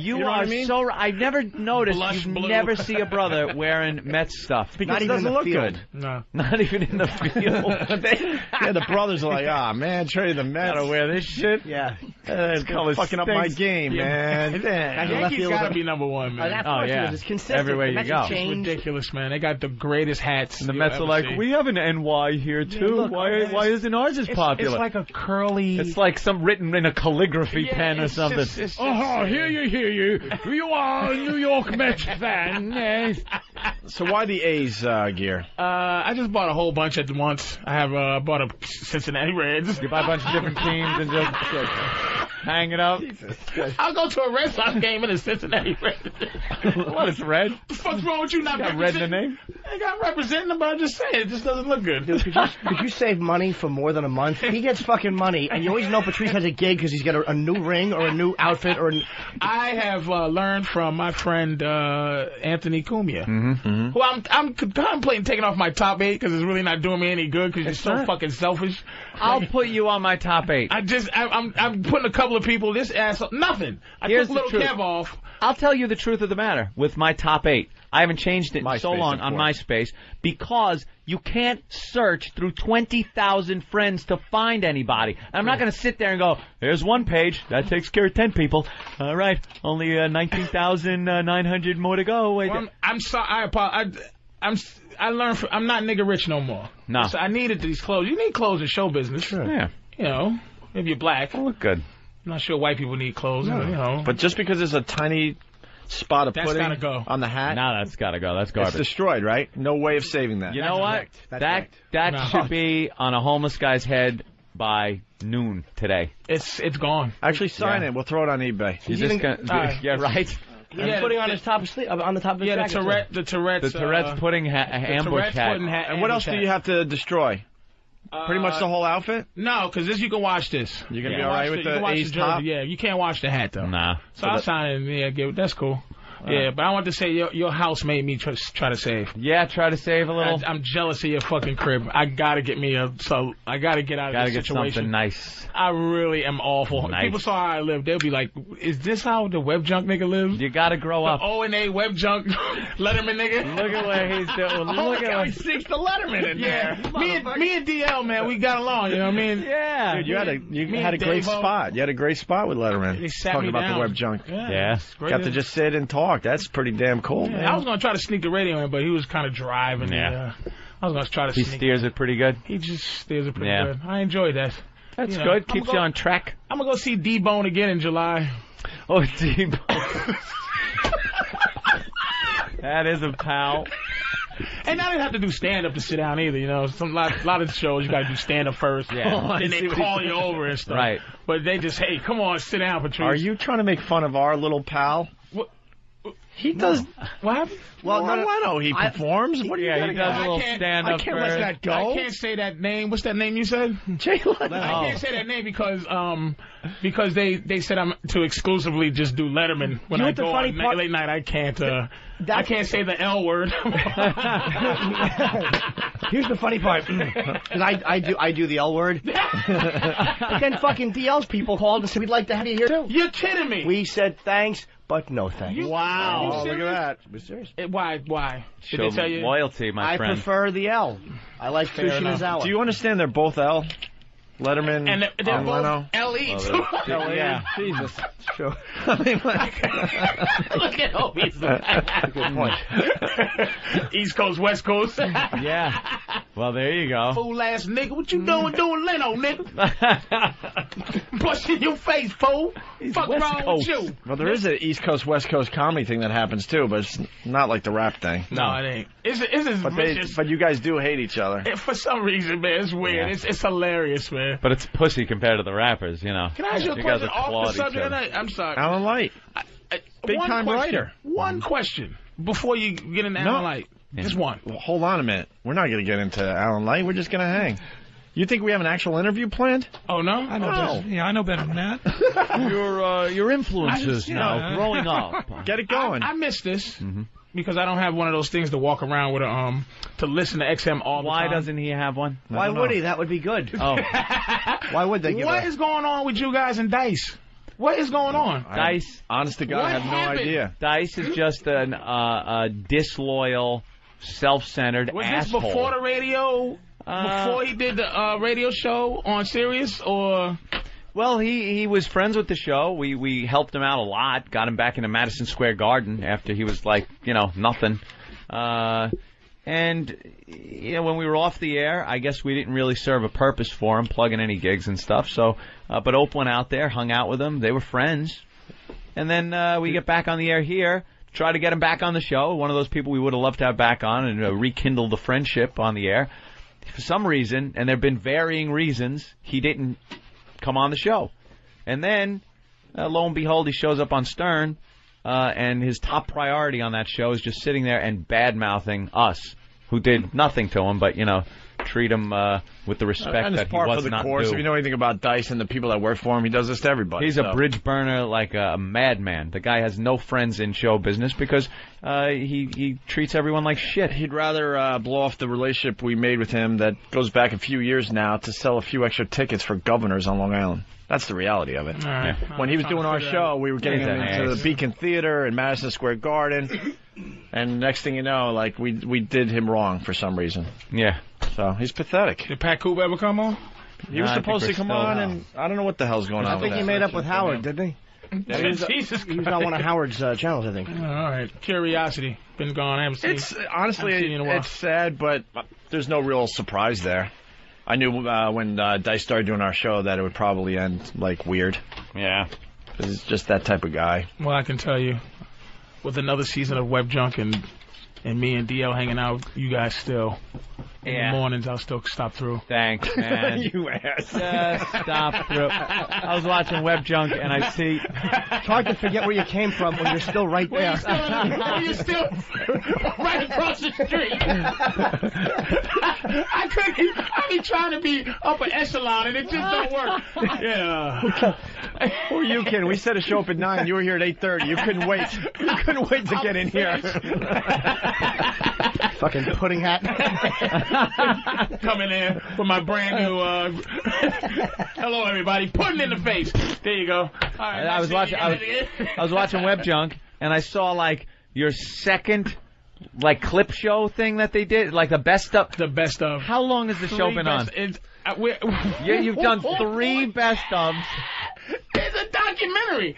You know what I mean? I've never noticed. You never see a brother wearing Mets stuff because it doesn't look good. No, not even. In the field. The brothers are like, man, trade the Mets. Gotta wear this shit. Yeah. It's fucking up my game, man. I think he's gotta be number one, man. It's consistent. Everywhere you go. It's ridiculous, man. They got the greatest hats. And the Mets are like, we have an NY here, too. Yeah, look, why isn't ours as popular? It's like a curly... It's like some written in a calligraphy pen or something. Here you. You are a New York Mets fan. So why the A's gear? I just bought a whole bunch at once. I have bought a Cincinnati Reds. You buy a bunch of different teams and just hang it up. Jesus. I'll go to a Red Sox game in a Cincinnati Reds. What is red? What the fuck's wrong with you? Not representing the name. I got representing them, but I'm just saying it just doesn't look good. Dude, could you save money for more than a month? He gets fucking money, and you always know Patrice has a gig because he's got a new ring or a new outfit or. I have learned from my friend Anthony Cumia, who I'm contemplating taking off my top 8 because it's really not doing me any good because you're so fucking selfish. I'll put you on my top 8. I'm putting a couple of people. This asshole, nothing. I took Little Kev off. I'll tell you the truth of the matter with my top 8. I haven't changed it in so long on MySpace because you can't search through 20,000 friends to find anybody. And I'm not going to sit there and go, there's one page. That takes care of 10 people. All right. Only 19,900 more to go. Wait, well, I'm sorry. I apologize. I learned from, I'm not nigga rich no more. No. So I needed these clothes. You need clothes in show business. Sure. Yeah. You know, if you're black. I look good. I'm not sure white people need clothes. No. You know. But just because it's a tiny... spot of pudding on the hat. No, that's got to go. That's garbage. It's destroyed, right? No way of saving that. You know what? That should be on a homeless guy's head by noon today. It's gone. Actually, sign it. We'll throw it on eBay. Yeah, right? He's putting on his top of sleep, on the top of his jacket. The Tourette's pudding hat, ambush hat. And what else do you have to destroy? Pretty much the whole outfit? No, because you can wash this. You're going to be all right with the A's top? Yeah, you can't wash the hat, though. Nah. So I'll sign it. Yeah, that's cool. Yeah, but I want to say your house made me try to save. Yeah, try to save a little. I'm jealous of your fucking crib. I gotta get me a. So I gotta get out of this situation. Gotta get something nice. I really am awful. Nice. People saw how I lived. They'll be like, "Is this how the web junk nigga lives?" You gotta grow up. The O&A web junk Letterman nigga. Look at what he's doing. Look at sixth the Letterman in there. Yeah, me and DL man, we got along. You know what I mean? Yeah. Dude, you had a great spot. You had a great spot with Letterman. They sat talking me about down. The web junk. Yeah. Got to just sit and talk. That's pretty damn cool, man. I was going to try to sneak the radio in, but he was kind of driving. Yeah. I was going to try to sneak it. He steers it pretty good? He just steers it pretty good. I enjoyed that. That's good. Keeps you on track. I'm going to go see D-Bone again in July. Oh, D-Bone. That is a pal. And I didn't have to do stand-up to sit down either, you know. A lot of shows you got to do stand-up first. Yeah. Then they call you over and stuff. Right. But they just, hey, come on, sit down, Patrice. Are you trying to make fun of our little pal? He does. What? Well, no, he performs. What do you got? He does a little stand up. I can't let that go. I can't say that name. What's that name you said? Jay Leno. I can't say that name because they said I'm to exclusively just do Letterman when I go on late night. I can't. I can't say the L word. Here's the funny part. I do the L word. But then fucking DL's people called and said we'd like to have you here too. You're kidding me. We said thanks. But no thanks. Wow. Look at that. Be serious. Why? Should they tell you? Loyalty, my friend. I prefer the L. I like sushi and Mizawa. Do you understand they're both L? Letterman and they're both elite. Oh, yeah, Jesus. Sure. I mean, look at Opie's. Good point. East Coast, West Coast. Yeah. Well, there you go. Fool ass nigga, what you doing Leno, nigga? Pushing your face, fool. Fuck wrong with you. Well, there is an East Coast, West Coast comedy thing that happens too, but it's not like the rap thing. No, it ain't. But you guys do hate each other. For some reason, man, it's weird. Yeah. It's hilarious, man. But it's pussy compared to the rappers, you know. Can I ask you a question off the subject? I'm sorry. Alan Light. Big-time writer. One question before you get into Alan Light. Yeah. Just one. Well, hold on a minute. We're not going to get into Alan Light. We're just going to hang. You think we have an actual interview planned? Oh, no? I know better. Yeah, I know better than that. Your influences now, growing up. Get it going. I miss this. Mm-hmm. Because I don't have one of those things to walk around with to listen to XM all the time. Why doesn't he have one? Why would he? That would be good. Oh. Why would they give What is going on with you guys and Dice? What is going on? Dice. Honest to God, I have no idea. Dice is just a disloyal, self-centered asshole. Was this before the radio? Before he did the radio show on Sirius? Or... Well, he was friends with the show. We helped him out a lot, got him back into Madison Square Garden after he was like, nothing. And when we were off the air, I guess we didn't really serve a purpose for him, plugging any gigs and stuff. So, but Ope went out there, hung out with him. They were friends. And then we get back on the air here, try to get him back on the show. One of those people we would have loved to have back on and rekindle the friendship on the air. For some reason, and there have been varying reasons, he didn't come on the show. And then, lo and behold, he shows up on Stern, and his top priority on that show is just sitting there and bad-mouthing us, who did nothing to him but, treat him with the respect that he was not due. If you know anything about Dice and the people that work for him, he does this to everybody. He's a bridge burner like a madman. The guy has no friends in show business because he treats everyone like shit. He'd rather blow off the relationship we made with him that goes back a few years now to sell a few extra tickets for governors on Long Island. That's the reality of it. Right. Yeah. When he was doing our show, we were getting into the Beacon Theater and Madison Square Garden, and next thing you know, like we did him wrong for some reason. Yeah. So he's pathetic. Did Pat Cooper ever come on? He was supposed to come on, and I don't know what the hell's going on. I think he made up with Howard, didn't he? Yeah, he was on one of Howard's channels, I think. All right. Curiosity. Been gone. I haven't seen it. Honestly, it's sad, but there's no real surprise there. I knew when Dice started doing our show that it would probably end, like, weird. Yeah. Because he's just that type of guy. Well, I can tell you, with another season of Web Junk and me and DL hanging out, you guys still... Yeah. In the mornings, I'll still stop through. Thanks, man. You ass. Just stop through. I was watching Web Junk, and I see... It's hard to forget where you came from when you're still right there. When you're still right across the street. I be trying to be upper echelon, and it just don't work. Yeah. Who are you kidding? We set a show up at 9. You were here at 8:30. You couldn't wait. You couldn't wait to get in here. Fucking pudding hat. Coming in with my brand new hello everybody, pudding in the face. There you go. All right, I was watching Web Junk, and I saw like your second like clip show thing that they did, like the best of. The best of. How long has the show been on? You've done three best ofs. It's a documentary.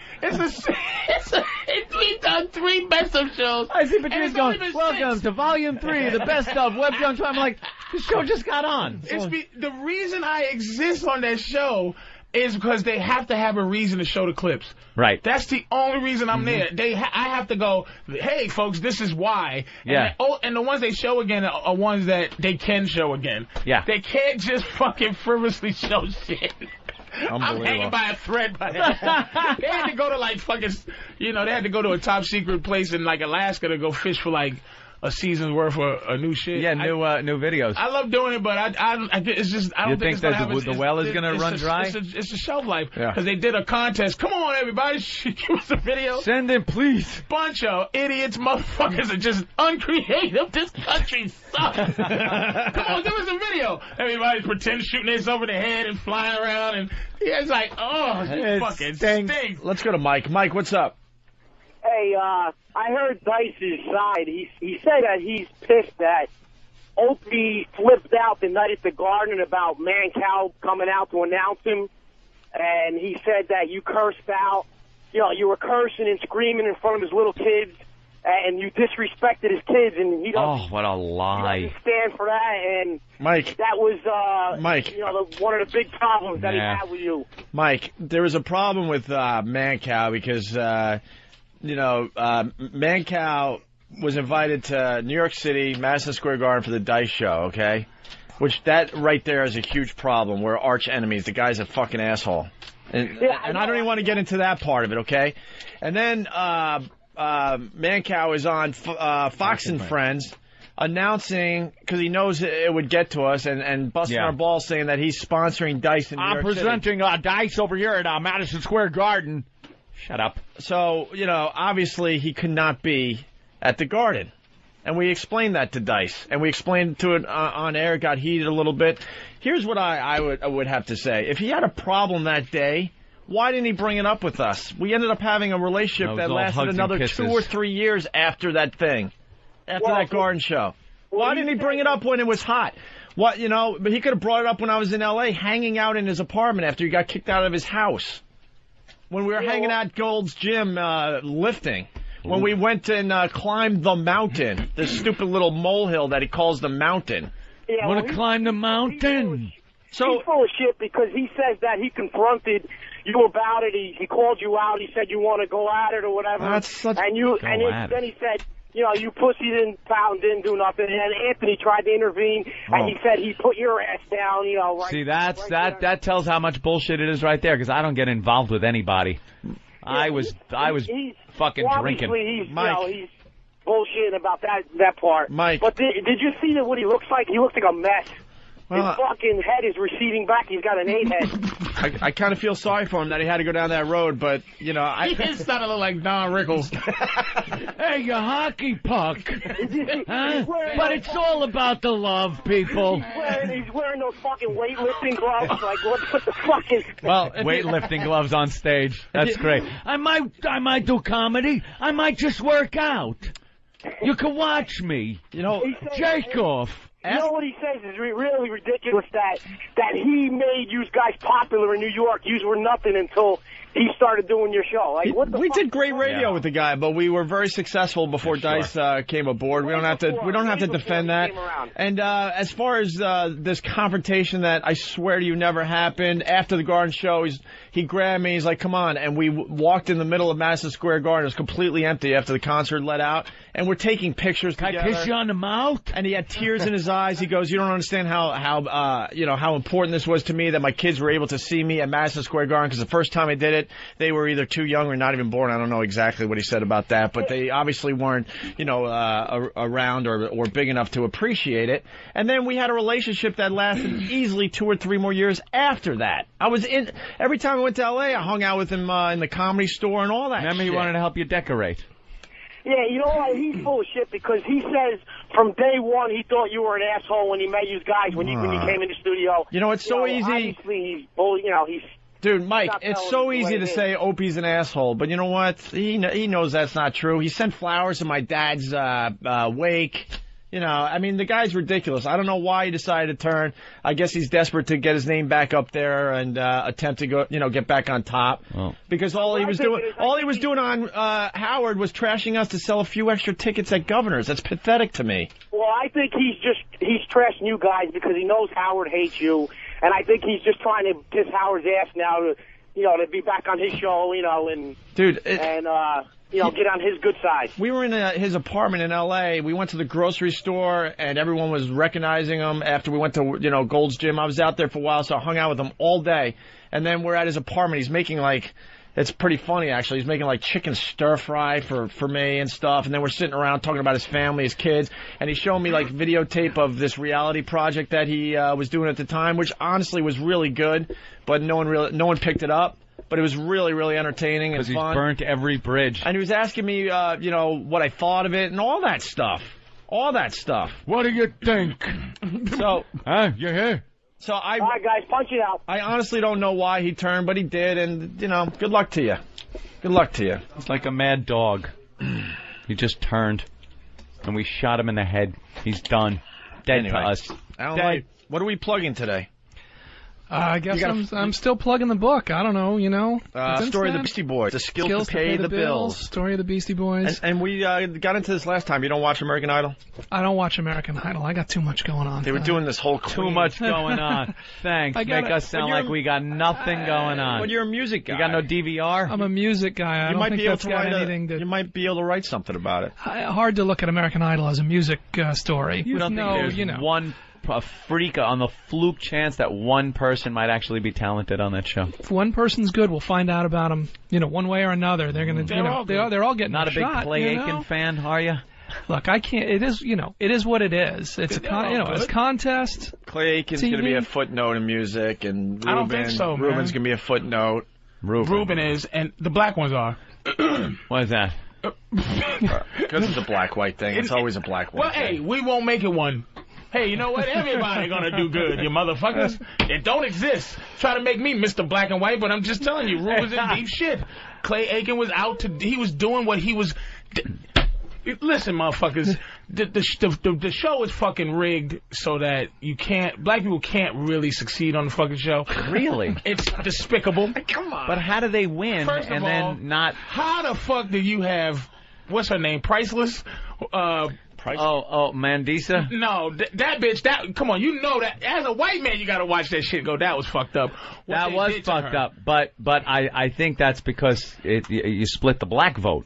We've done three best of shows. I see Patrice going, welcome to Volume 3, the best of Web Junk 20. I'm like, this show just got on. The reason I exist on that show is because they have to have a reason to show the clips. Right. That's the only reason I'm there. I have to go, hey, folks, this is why. Yeah. And the ones they show again are ones that they can show again. Yeah. They can't just fucking frivolously show shit. I'm hanging by a thread by that. They had to go to like fucking, they had to go to a top secret place in like Alaska to go fish for like a season's worth of new shit. Yeah, new videos. I love doing it, but it's just I don't think it's gonna happen. The well is gonna run dry. It's a shelf life because they did a contest. Come on, everybody, shoot us a video. Send in, please. Bunch of idiots, motherfuckers are just uncreative. This country sucks. Come on, give us a video. Everybody pretend shooting this over the head and flying around, and it's like, oh, it fucking stinks. Let's go to Mike. Mike, what's up? Hey, I heard Dice's side. He said that he's pissed that Opie flipped out the night at the Garden about Man-Cow coming out to announce him, and he said that you cursed out, you know, you were cursing and screaming in front of his little kids, and you disrespected his kids, and he doesn't. Oh, what a lie! He doesn't stand for that, and Mike, that was Mike. You know, one of the big problems that he had with you, Mike. There was a problem with Man-Cow because you know Man-Cow was invited to New York City, Madison Square Garden for the Dice Show, okay? Which that right there is a huge problem. We're arch enemies. The guy's a fucking asshole. And I don't even want to get into that part of it, okay? And then Mancow is on Fox and Friends announcing, because he knows it would get to us, and busting our balls saying that he's sponsoring Dice in New York City. I'm presenting Dice over here at Madison Square Garden. Shut up. So, you know, obviously he could not be at the Garden, and we explained that to Dice, and we explained to it on air. Got heated a little bit. Here's what I would have to say: if he had a problem that day, why didn't he bring it up with us? We ended up having a relationship that lasted another 2 or 3 years after that thing, after that Garden show. Why didn't he bring it up when it was hot? What, you know? But he could have brought it up when I was in L.A. hanging out in his apartment after he got kicked out of his house, when we were hanging out at Gold's Gym lifting. When we went and climbed the mountain, the stupid little molehill that he calls the mountain. Yeah, want to climb the mountain? He's full of shit because he says that he confronted you about it. He called you out. He said you want to go at it or whatever. And then he said, you know, you pussy didn't pound, didn't do nothing. And then Anthony tried to intervene, and he said he put your ass down, you know. Right, see, that's right that tells how much bullshit it is right there, because I don't get involved with anybody. I was fucking drinking. He's, Mike, you know, he's bullshitting about that part. Mike, but did you see what he looks like? He looks like a mess. Well, his fucking head is receding back. He's got an 8 head. I kind of feel sorry for him that he had to go down that road, but you know, his son look like Don Rickles. Hey, you hockey puck! Huh? But it's all about the love, people. He's wearing those fucking weightlifting gloves. Like what the fuck is? Well, weightlifting gloves on stage. That's great. I might do comedy. I might just work out. You can watch me. You know, jerk off. You know what he says is really ridiculous, that he made you guys popular in New York. You were nothing until he started doing your show. Like, what the fuck? Did great radio with the guy, but we were very successful before Dice came aboard. We don't have to defend that. And as far as this confrontation that I swear to you never happened, after the Garden show, he grabbed me. He's like, come on. And we walked in the middle of Madison Square Garden. It was completely empty after the concert let out. And we're taking pictures together. I kiss you on the mouth? And he had tears in his eyes. He goes, you don't understand how important this was to me that my kids were able to see me at Madison Square Garden, because the first time I did it, they were either too young or not even born. I don't know exactly what he said about that, but they obviously weren't, you know, around or big enough to appreciate it. And then we had a relationship that lasted easily 2 or 3 more years after that. Every time I went to L.A., I hung out with him in the comedy store and all that. Remember, he wanted to help you decorate. Yeah, you know what? He's full of shit because he says from day one he thought you were an asshole when he met you guys when you came in the studio. You know, it's so easy. Obviously, he's. Dude, Mike, it's so easy to say Opie's an asshole, but you know what? He knows that's not true. He sent flowers to my dad's wake. You know, I mean, the guy's ridiculous. I don't know why he decided to turn. I guess he's desperate to get his name back up there and attempt to go, you know, get back on top. Oh. Because all he was doing on Howard was trashing us to sell a few extra tickets at Governor's. That's pathetic to me. Well, I think he's trashing you guys because he knows Howard hates you, and I think he's just trying to kiss Howard's ass now to, you know, to be back on his show, you know, and you know, get on his good side. We were in his apartment in L.A. We went to the grocery store, and everyone was recognizing him after we went to, you know, Gold's Gym. I was out there for a while, so I hung out with him all day. And then we're at his apartment. He's making, like, it's pretty funny, actually. He's making, like, chicken stir-fry for me and stuff. And then we're sitting around talking about his family, his kids. And he's showing me, like, videotape of this reality project that he was doing at the time, which honestly was really good, but no one picked it up. But it was really, really entertaining and fun. Because he's burnt every bridge. And he was asking me, you know, what I thought of it and all that stuff. All that stuff. What do you think? So, you're here. So all right, guys, punch it out. I honestly don't know why he turned, but he did. And, you know, good luck to you. Good luck to you. It's like a mad dog. He just turned, and we shot him in the head. He's done. Dead anyway, to us. Alan Light, what are we plugging today? I guess I'm still plugging the book. I don't know, you know. Story of the Beastie Boys. The skills to pay the bills. Story of the Beastie Boys. And we got into this last time. You don't watch American Idol? I don't watch American Idol. I got too much going on. They were doing this whole Queen. Too much going on. Thanks. Make us sound like we got nothing going on. Well, you're a music guy. You got no DVR? I'm a music guy. I don't think that's got anything to... You might be able to write something about it. Hard to look at American Idol as a music story. You don't think there's one... A freak on the fluke chance that one person might actually be talented on that show. If one person's good, we'll find out about them, you know, one way or another. They're going to, you know, they're all getting a shot. Not a big Clay Aiken fan, are you? Look, I can't. It is, you know, it is what it is. It's a contest. Clay Aiken's going to be a footnote in music, and Ruben, I don't think so, man. Ruben's going to be a footnote. Ruben is, and the black ones are. What is that? Because it's a black-white thing. It's always a black-white thing. Well, hey, we won't make it one. Hey, you know what? Everybody gonna do good, you motherfuckers. It don't exist. Try to make me Mr. Black and White, but I'm just telling you, Ruben's in deep shit. Clay Aiken was out to... He was doing what he was... Listen, motherfuckers, the show is fucking rigged so that you can't... Black people can't really succeed on the fucking show. Really? It's despicable. Come on. But how do they win and then not... How the fuck do you have... What's her name? Priceless? Oh, Mandisa? No, that bitch, come on, you know that. As a white man, you gotta watch that shit and go, that was fucked up. That was fucked up, but I think that's because you split the black vote.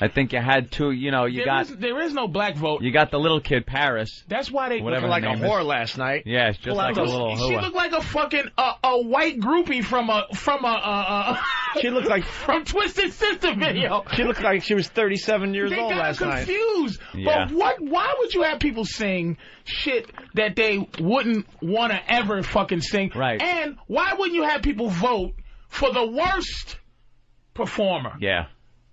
I think you had two, you know, there is no black vote. You got the little kid, Paris. That's why they looked like a whore last night. Yeah, it's just like a little whore. She looked like a fucking, a white groupie She looked like... from Twisted Sister video. She looked like she was 37 years old last night. They got confused. Yeah. But why would you have people sing shit that they wouldn't want to ever fucking sing? Right. And why wouldn't you have people vote for the worst performer? Yeah.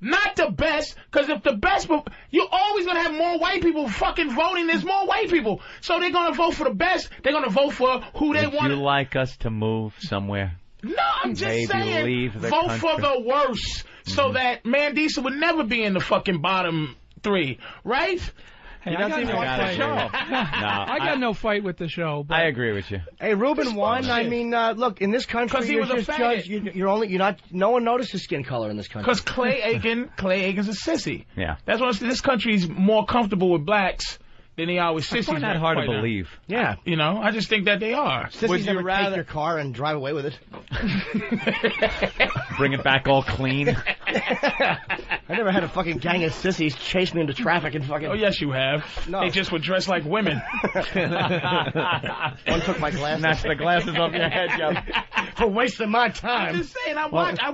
Not the best, because if the best, you're always going to have more white people fucking voting. There's more white people. So they're going to vote for the best. They're going to vote for who they want. Would you like us to move somewhere? No, I'm just saying, vote for the worst so that Mandisa would never be in the fucking bottom three, right? Hey, I got no fight with the show. But I agree with you. Hey, Ruben won. I mean, look, in this country, you're just judged. You're not. No one notices skin color in this country. Because Clay Aiken's a sissy. Yeah, that's why this country's more comfortable with blacks than they are with sissies. It's not hard to believe. Yeah, you know, I just think that they are. Sissies would you rather take your car and drive away with it? Bring it back all clean. I never had a fucking gang of sissies chase me into traffic and fucking... Oh, yes, you have. No. They just would dress like women. One took my glasses. Snatched the glasses off your head, yo. For wasting my time. I'm just saying, I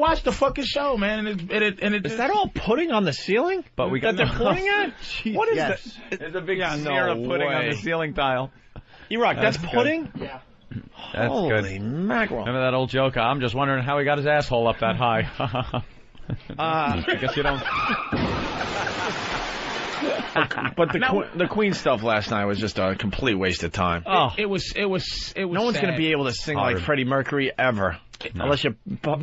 watch the fucking show, man. Is that all pudding on the ceiling? But we got they're pudding at? Jeez, what is that? There's a big Sierra pudding on the ceiling tile. E-Rock, that's pudding? Good. Yeah. That's Holy mackerel. Remember that old joke? I'm just wondering how he got his asshole up that high. I guess you don't. But the Queen stuff last night was just a complete waste of time. Oh, it was. No one's going to be able to sing like Freddie Mercury ever, unless you kick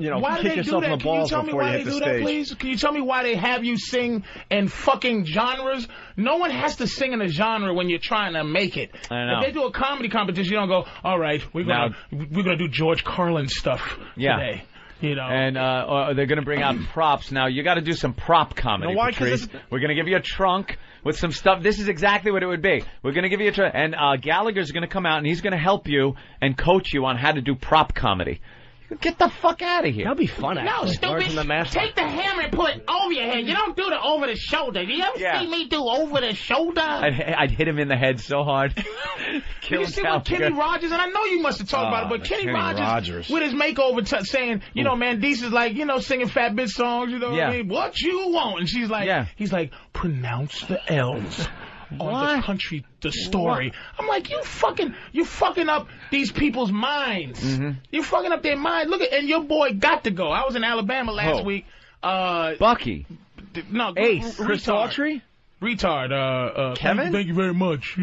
yourself in the balls before you hit the stage. Can you tell me why they do that, please? Can you tell me why they have you sing in fucking genres? No one has to sing in a genre when you're trying to make it. I know. If they do a comedy competition, you don't go, all right, we're gonna do George Carlin stuff today. You know. And they're going to bring out props. Now, you got to do some prop comedy, Patrice. We're going to give you a trunk with some stuff. This is exactly what it would be. We're going to give you a trunk. And Gallagher's going to come out, and he's going to help you and coach you on how to do prop comedy. Get the fuck out of here. That'll be fun, actually. No, stupid. Take the hammer and pull it over your head. You don't do the over the shoulder. Do you ever see me do over the shoulder? I'd hit him in the head so hard. You see what Kenny Rogers, and I know you must have talked about it, but Kenny Rogers with his makeover saying, you know, Mandisa's like, you know, singing fat bitch songs, you know what I mean? What you want? And she's like, he's like, pronounce the L's. On the country, the story. I'm like, you fucking up these people's minds. Mm-hmm. You fucking up their minds. Look at, and your boy got to go. I was in Alabama last week. Bucky. No, Ace. Chris Autry? Retard. Kevin? Thank you very much.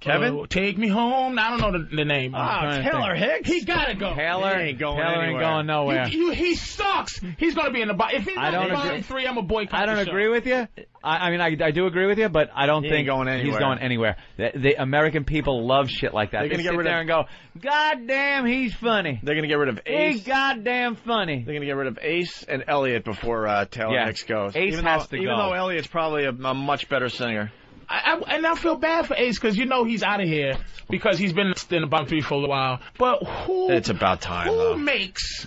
Kevin? Take me home. I don't know the name. Taylor Hicks? He's got to go. Taylor ain't going nowhere. He sucks. He's going to be in the bottom. If he's not in the bottom three, I'm a boycott. I don't agree with you. I mean, I do agree with you, but I don't think he's going anywhere. The American people love shit like that. They're gonna sit there and go, God damn, he's funny. They're going to get rid of Ace. He's goddamn funny. They're going to get rid of Ace and Elliot before Taylor Hicks goes. Ace has to go. Even though Elliot's probably a much better singer. I feel bad for Ace because you know he's out of here because he's been in the bottom three for a while. But who? It's about time. Who makes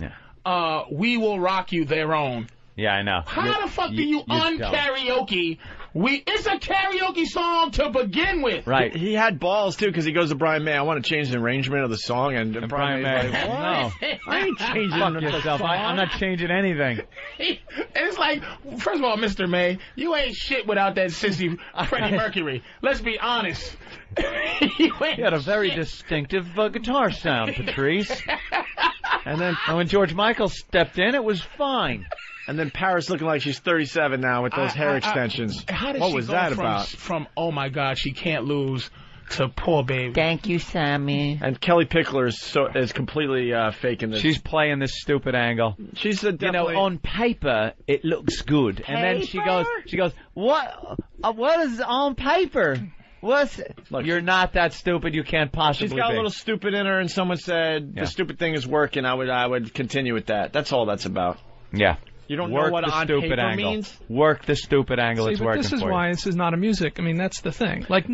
"We Will Rock You" their own? Yeah, I know. How the fuck do you un-karaoke? It's a karaoke song to begin with. Right. He had balls, too, because he goes to Brian May, I want to change the arrangement of the song. And Brian May, like, no. I ain't changing yourself. I'm not changing anything. It's like, first of all, Mr. May, you ain't shit without that sissy Freddie Mercury. Let's be honest. You ain't had a very distinctive guitar sound, Patrice. And then when George Michael stepped in, it was fine. And then Paris looking like she's 37 now with those hair extensions. How did she go from oh my God, she can't lose to poor baby. Thank you, Sammy. And Kelly Pickler is completely faking this. She's playing this stupid angle. She's definitely, on paper it looks good, and then she goes, what is on paper? Look, you're not that stupid. You can't possibly be. She's got a little stupid in her, and someone said the stupid thing is working. I would continue with that. That's all that's about. Yeah. You don't know what on paper means? Work the stupid angle. It's working for you. This is why this is not a music. I mean, that's the thing. Like,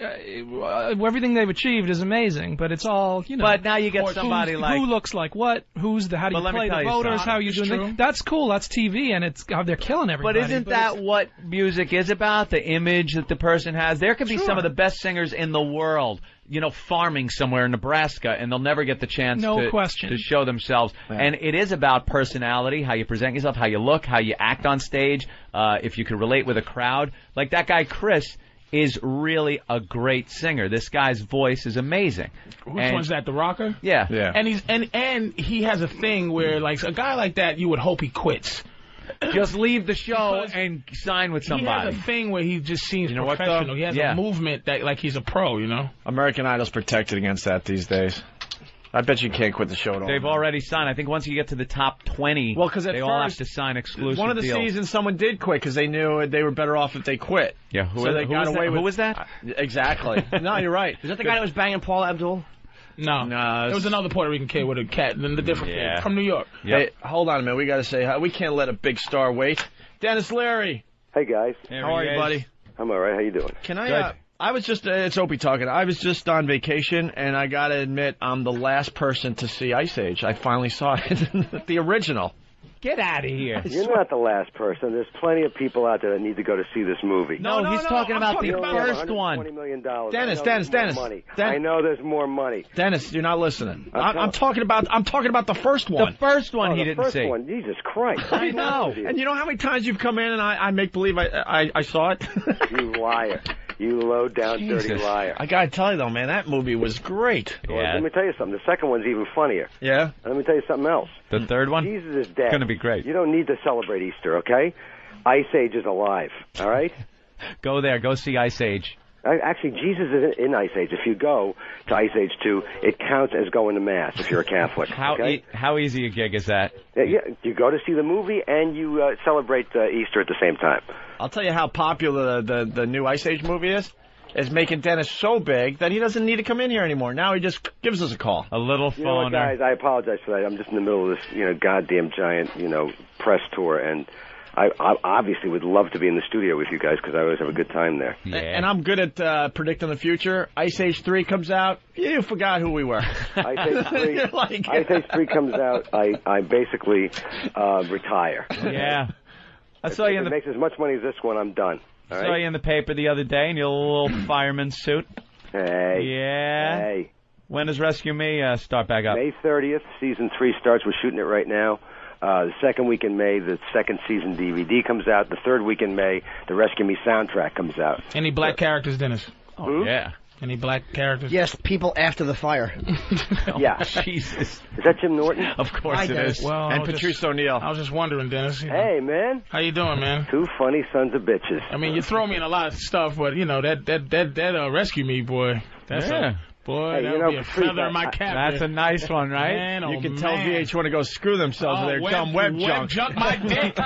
everything they've achieved is amazing, but it's all, But now you get somebody like... Who looks like what? Who's the... How do you play the voters? How are you doing... That's cool. That's TV, and it's how they're killing everybody. But isn't that what music is about? The image that the person has? There could be some of the best singers in the world... farming somewhere in Nebraska, and they'll never get the chance to show themselves. Yeah. And it is about personality, how you present yourself, how you look, how you act on stage, if you can relate with a crowd. Like that guy Chris is really a great singer. This guy's voice is amazing. Which one's that, the rocker? Yeah. And he's and he has a thing where like a guy like that, you would hope he quits. Just leave the show and sign with somebody. He has a thing where he just seems professional. He has a movement that like he's a pro, American Idol's protected against that these days. I bet you can't quit the show at all. They've already signed. I think once you get to the top 20, they all have to sign exclusive deals. One of the seasons someone did quit because they knew they were better off if they quit. Yeah, who was that? Exactly. No, you're right. Is that the guy that was banging Paula Abdul? No, there was another Puerto Rican kid with a cat, and the different kid from New York. Yep. Hey, hold on a minute. We got to say hi. We can't let a big star wait. Denis Leary. Hey, guys. How are you, buddy? I'm all right. How you doing? Can I... I was just... it's Opie talking. I was just on vacation, and I got to admit, I'm the last person to see Ice Age. I finally saw it. The original. Get out of here. You're not the last person. There's plenty of people out there that need to go to see this movie. No, he's talking about the first one. $120 million. Dennis. I know there's more money. Dennis, you're not listening. I'm talking about the first one. The first one he didn't see. The first one, Jesus Christ. I know. And you know how many times you've come in and I make believe I saw it? You liar. You low-down, dirty liar. I gotta tell you, though, man, that movie was great. Yeah. Well, let me tell you something. The second one's even funnier. Yeah? And let me tell you something else. The third one? Jesus is dead. It's gonna be great. You don't need to celebrate Easter, okay? Ice Age is alive, all right? Go there. Go see Ice Age. Actually, Jesus is in Ice Age. If you go to Ice Age 2, it counts as going to Mass if you're a Catholic. How easy a gig is that? Yeah, you go to see the movie and you celebrate Easter at the same time. I'll tell you how popular the new Ice Age movie is. It's making Dennis so big that he doesn't need to come in here anymore. Now he just gives us a call. A little phoner. You know what, guys, I apologize for that. I'm just in the middle of this goddamn giant press tour, and... I obviously would love to be in the studio with you guys because I always have a good time there. Yeah. And I'm good at predicting the future. Ice Age 3 comes out. You forgot who we were. Ice Age 3 comes out. I basically retire. Yeah. I saw you in the... If it makes as much money as this one, I'm done. I saw you in the paper the other day in your little fireman suit. Hey. Yeah. Hey. When does Rescue Me start back up? May 30th. Season 3 starts. We're shooting it right now. The second week in May, the second season DVD comes out. The third week in May, the Rescue Me soundtrack comes out. Any black characters, Dennis? Oh, yeah. Any black characters? Yes, people after the fire. Yeah. Jesus. Is that Jim Norton? Of course it is. Well, and Patrice O'Neal. I was just wondering, Dennis. You know, hey, man. How you doing, man? Two funny sons of bitches. I mean, you throw me in a lot of stuff, but, you know, that Rescue Me, boy. That's Boy, hey, that would be a feather in my cap. That's a nice one, right? Man, oh, you can tell VH1 to go screw themselves with their dumb web junk. Web junk my dick.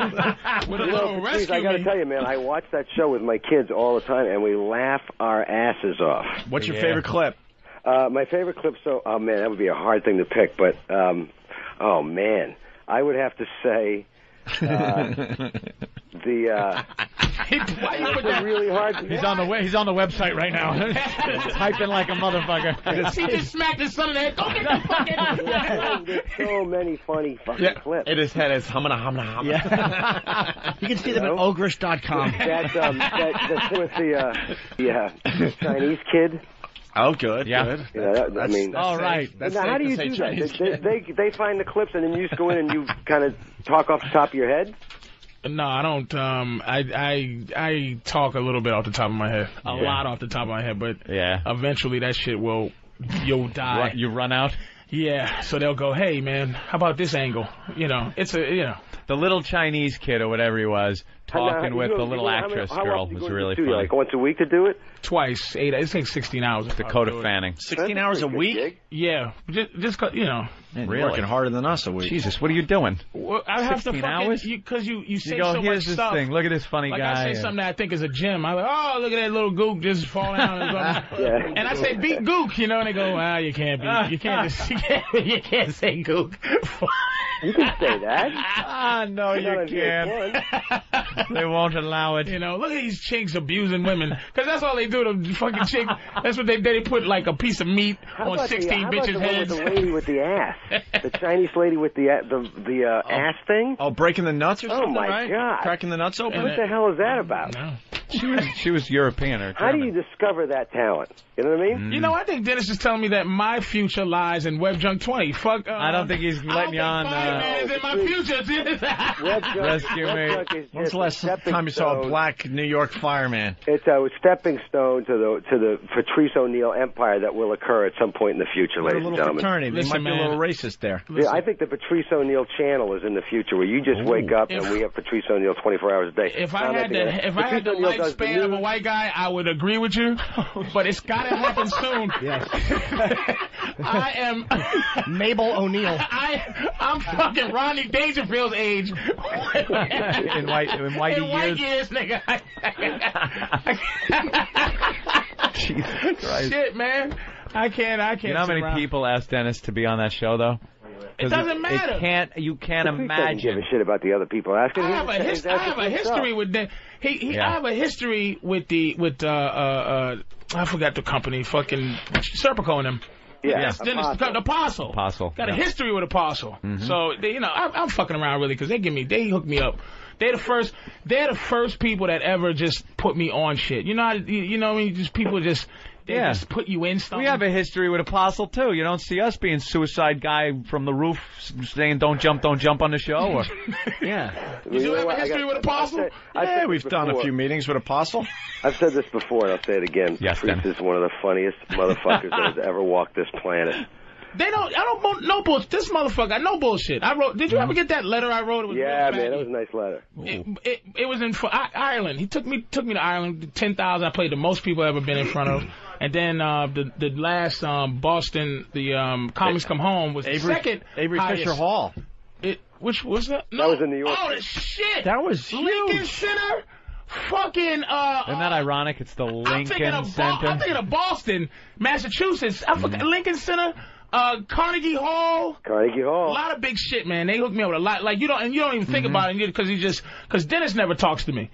With a little Rescue Me. I got to tell you, man, I watch that show with my kids all the time, and we laugh our asses off. What's your favorite clip? My favorite clip, oh, man, that would be a hard thing to pick, but, oh, man, I would have to say... He's on the website right now. Typing like a motherfucker. He just smacked his son in the head. Go get the fucking There's so many funny fucking clips. In his head is humana. Yeah. You can see them at ogrish.com. That's with the Chinese kid. Oh, good. Yeah. Good. I mean, all right. That's now, how do you do that? They find the clips, and then you just go in and you kind of talk off the top of your head? No, I don't. I talk a little bit off the top of my head. A lot off the top of my head, but eventually that shit will, you'll die. Right. You run out? Yeah. So they'll go, hey, man, how about this angle? You know, it's a, you know. The little Chinese kid or whatever he was talking with the little actress girl was really funny. Like once a week to do it? Twice. It takes 16 hours. Dakota Fanning. 16 hours a week? Yeah. Just, you know. Really? Working harder than us a week. Jesus, what are you doing? Well, I have to fucking, because you say so much stuff. Here's this thing. Look at this funny guy. Like I say something that I think is a gem. I'm like, oh, look at that little gook just falling down. And I say, beat gook, you know, and they go, ah, you can't beat. You can't say gook. You can say that. Ah, no, you can't. They won't allow it. You know, look at these chinks abusing women. Because that's all they do to fucking chicks. That's what they put like a piece of meat on 16 bitches' heads. How about the lady with the ass? The Chinese lady with the ass thing? Oh, breaking the nuts or something, right? Oh, my God. Cracking the nuts open? What the hell is that about? No. She was European or German. How do you discover that talent? You know what I mean? Mm. You know, I think Dennis is telling me that my future lies in Web Junk 20. Fuck. I don't think he's letting you on. It's in my future, Dennis. Rescue Me. When's the last time you saw a black New York fireman? It's a stepping stone to the Patrice O'Neal empire that will occur at some point in the future, ladies and gentlemen. Listen, might be a little racist there. Yeah, I think the Patrice O'Neal channel is in the future where you just wake up and we have Patrice O'Neal 24 hours a day. If I had the lifespan of a white guy, I would agree with you, but it's got to happen soon. Yes. I am... Mabel O'Neal. I'm fucking Ronnie Dangerfield's age. in white years, nigga. Jesus Christ. Shit, man. I can't. You know how many people asked Dennis to be on that show, though? It doesn't matter. You can't imagine. He doesn't give a shit about the other people asking. I have a history with I forgot the company. Fucking Serpico and him. Yeah, Apostle. Got a history with Apostle. Mm-hmm. So you know, I'm fucking around really because they hooked me up. They're the first people that ever just put me on shit. You know what I mean? Just people just. They just put you in something. We have a history with Apostle, too. You don't see us being suicide guy from the roof saying, don't jump on the show. Or, You do have a history with Apostle? Yeah, we've done a few meetings with Apostle. I've said this before, and I'll say it again. Yes, Priest is one of the funniest motherfuckers that has ever walked this planet. No bullshit. This motherfucker, no bullshit. Did you ever get that letter I wrote? It was man, that was a nice letter. It was in Ireland. He took me to Ireland, 10,000. I played the most people I've ever been in front of. And then the last Boston, the Comics Come Home was the second highest. Fisher Hall. Which was that? No. That was in New York. Oh, shit. That was huge. Lincoln Center. Fucking, isn't that ironic? It's the Lincoln Center. I'm thinking of Boston, Massachusetts. Lincoln Center. Carnegie Hall. A lot of big shit, man. They hooked me up with a lot. Like you don't even think about it because Dennis never talks to me.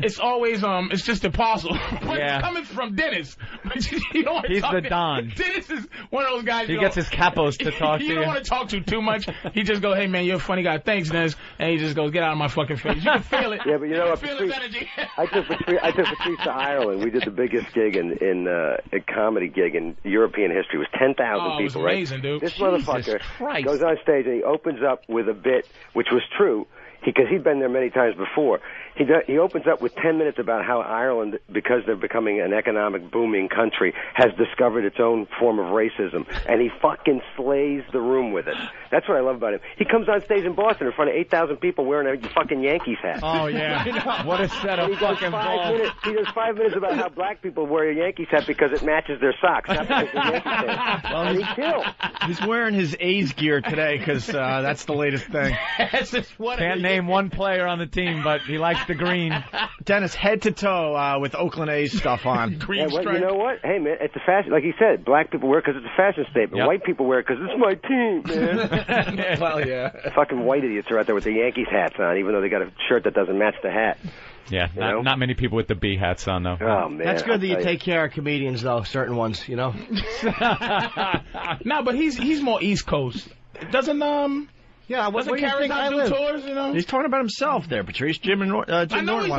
It's always it's just Apostle. It's coming from Dennis. He's the Don. Dennis is one of those guys. He gets his capos to talk to you. You don't want to talk to too much. He just goes, hey man, you're a funny guy. Thanks, Dennis. And he just goes, get out of my fucking face. You can feel it. Yeah, but you know what? Feel his energy. I took Patrice to Ireland. We did the biggest gig in comedy gig in European history. It was 10,000 people. It was amazing, right? Dude. This Jesus motherfucker Christ. Goes on stage and he opens up with a bit, which was true. because he'd been there many times before. He opens up with 10 minutes about how Ireland, because they're becoming an economic booming country, has discovered its own form of racism, and he fucking slays the room with it. That's what I love about him. He comes on stage in Boston in front of 8,000 people wearing a fucking Yankees hat. Oh, yeah. What a set of fucking balls. He does 5 minutes about how black people wear a Yankees hat because it matches their socks, not because they're Yankees fans. Well, and he killed. He's wearing his A's gear today because that's the latest thing. Can't name one player on the team, but he likes the green. Dennis, head to toe with Oakland A's stuff on. Green stripe. You know what? Hey, man, it's a fashion. Like he said, black people wear it because it's a fashion statement. Yep. White people wear it because it's my team, man. Well, yeah. Fucking white idiots are out there with the Yankees hats on, even though they got a shirt that doesn't match the hat. Yeah, not many people with the B hats on, though. Oh, man. That's good that you take care of comedians, though, certain ones, you know? No, but he's more East Coast. Doesn't, Yeah, wasn't Carrie not do tours, you know? He's talking about himself there, Patrice. Jim Norton wants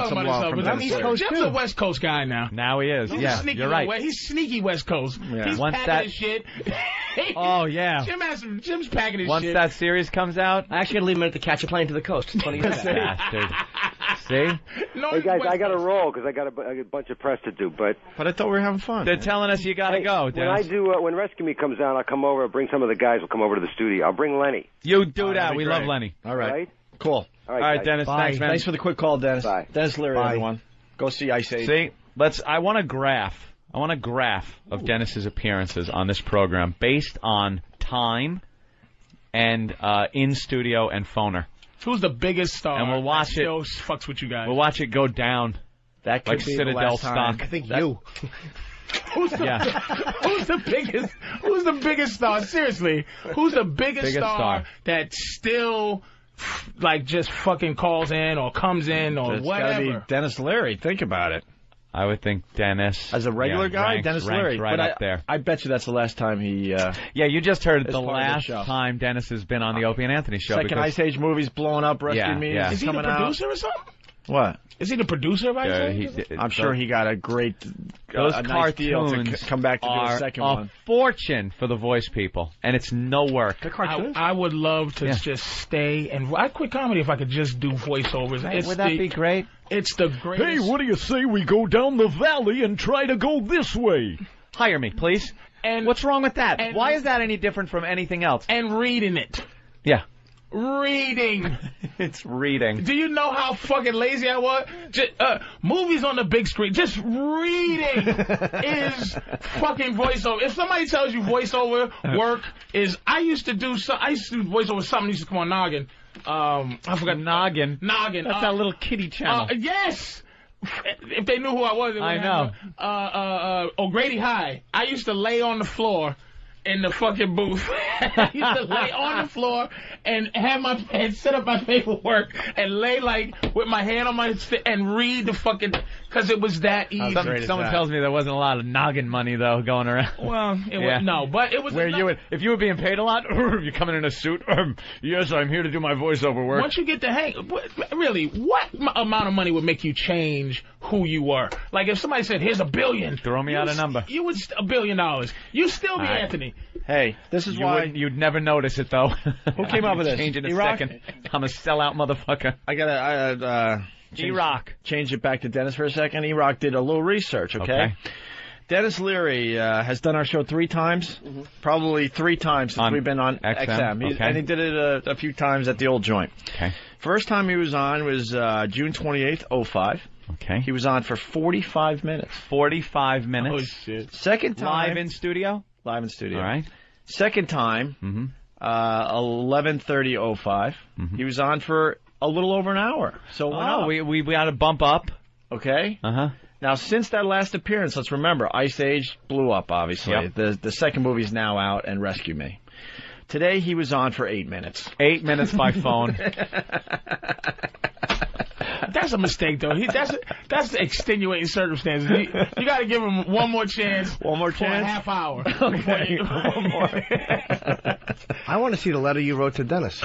some love from himself. Jim's a West Coast guy now. Now he is. Yeah, you're right. He's sneaky West Coast. Yeah. He's packing his shit. Oh, yeah. Jim's packing his shit. Once that series comes out. I actually leave him at the catch a plane to the coast. It's funny. Bastard. See? Hey, guys, I got to roll because I got a bunch of press to do. But I thought we were having fun. They're telling us you got to go, Dennis. When Rescue Me comes out, I'll come over. I'll bring some of the guys. We'll come over to the studio. I'll bring Lenny. You do that. We love Lenny. All right. Cool. All right, Dennis. Bye. Thanks, man. Thanks for the quick call, Dennis. Bye. Dennis Leary, everyone. Go see Ice Age. See? I want a graph. I want a graph of Dennis's appearances on this program based on time and in-studio and phoner. Who's the biggest star? And we'll watch it. Fucks with you guys. We'll watch it go down. That could be Citadel the last time. Stock. I think you. Who's the biggest star? Seriously, who's the biggest star that still just fucking calls in or comes in or whatever? It's gotta be Dennis Leary. Think about it. I would think Dennis. As a regular guy, Dennis Leary. Right up there. I bet you that's the last time he... yeah, you just heard the last time Dennis has been on the Opie and Anthony show. Second Ice Age movie's blowing up, Rescue Me. Is he the producer or something? What? Is he the producer of Ice Age? I'm sure he got a great... Those cartoons deal to come back to do a second one. Fortune for the voice people, and it's no work. The cartoons? I would love to just stay and... I'd quit comedy if I could just do voiceovers. Hey, would that be great? It's the greatest. Hey, what do you say we go down the valley and try to go this way? Hire me, please. And what's wrong with that? Why is that any different from anything else? And reading it. Yeah. Reading. It's reading. Do you know how fucking lazy I was? Just, movies on the big screen. Just reading is fucking voiceover. If somebody tells you voiceover work is... I used to do voiceover something. Used to come on Noggin. I forgot. Noggin. That's our little kiddie channel. Yes! If they knew who I was, they would know. O'Grady High. I used to lay on the floor in the fucking booth. I used to lay on the floor and set up my paperwork and lay with my hand on my stick and read the fucking, because it was that easy. Someone tells me there wasn't a lot of Noggin money though going around. Well, but it was if you were being paid a lot, you're coming in a suit. Yes, I'm here to do my voiceover work. Once you get the hang, really, what amount of money would make you change who you were? Like if somebody said, "Here's $1 billion," throw me out a number. You would $1 billion. You still be Anthony. Hey, this is why you'd never notice it though. Who came up with this? Change in a second. I'm a sellout motherfucker. I gotta E-Rock. Change it back to Dennis for a second. E-Rock did a little research, okay? Dennis Leary has done our show 3 times, probably 3 times since we've been on XM. And he did it a few times at the old joint. Okay. First time he was on was June 28th, 05. Okay. He was on for 45 minutes. 45 minutes. Oh, shit. Second time. Live in studio? Live in studio. All right. Second time, 11:30:05. He was on for a little over an hour. So we had a bump up. Okay. Now, since that last appearance, let's remember, Ice Age blew up, obviously. Yep. The second movie's now out, and Rescue Me. Today, he was on for 8 minutes. 8 minutes by phone. That's a mistake, though. That's extenuating circumstances. You got to give him one more chance. One more chance? For a half hour. Okay. One more. I want to see the letter you wrote to Dennis.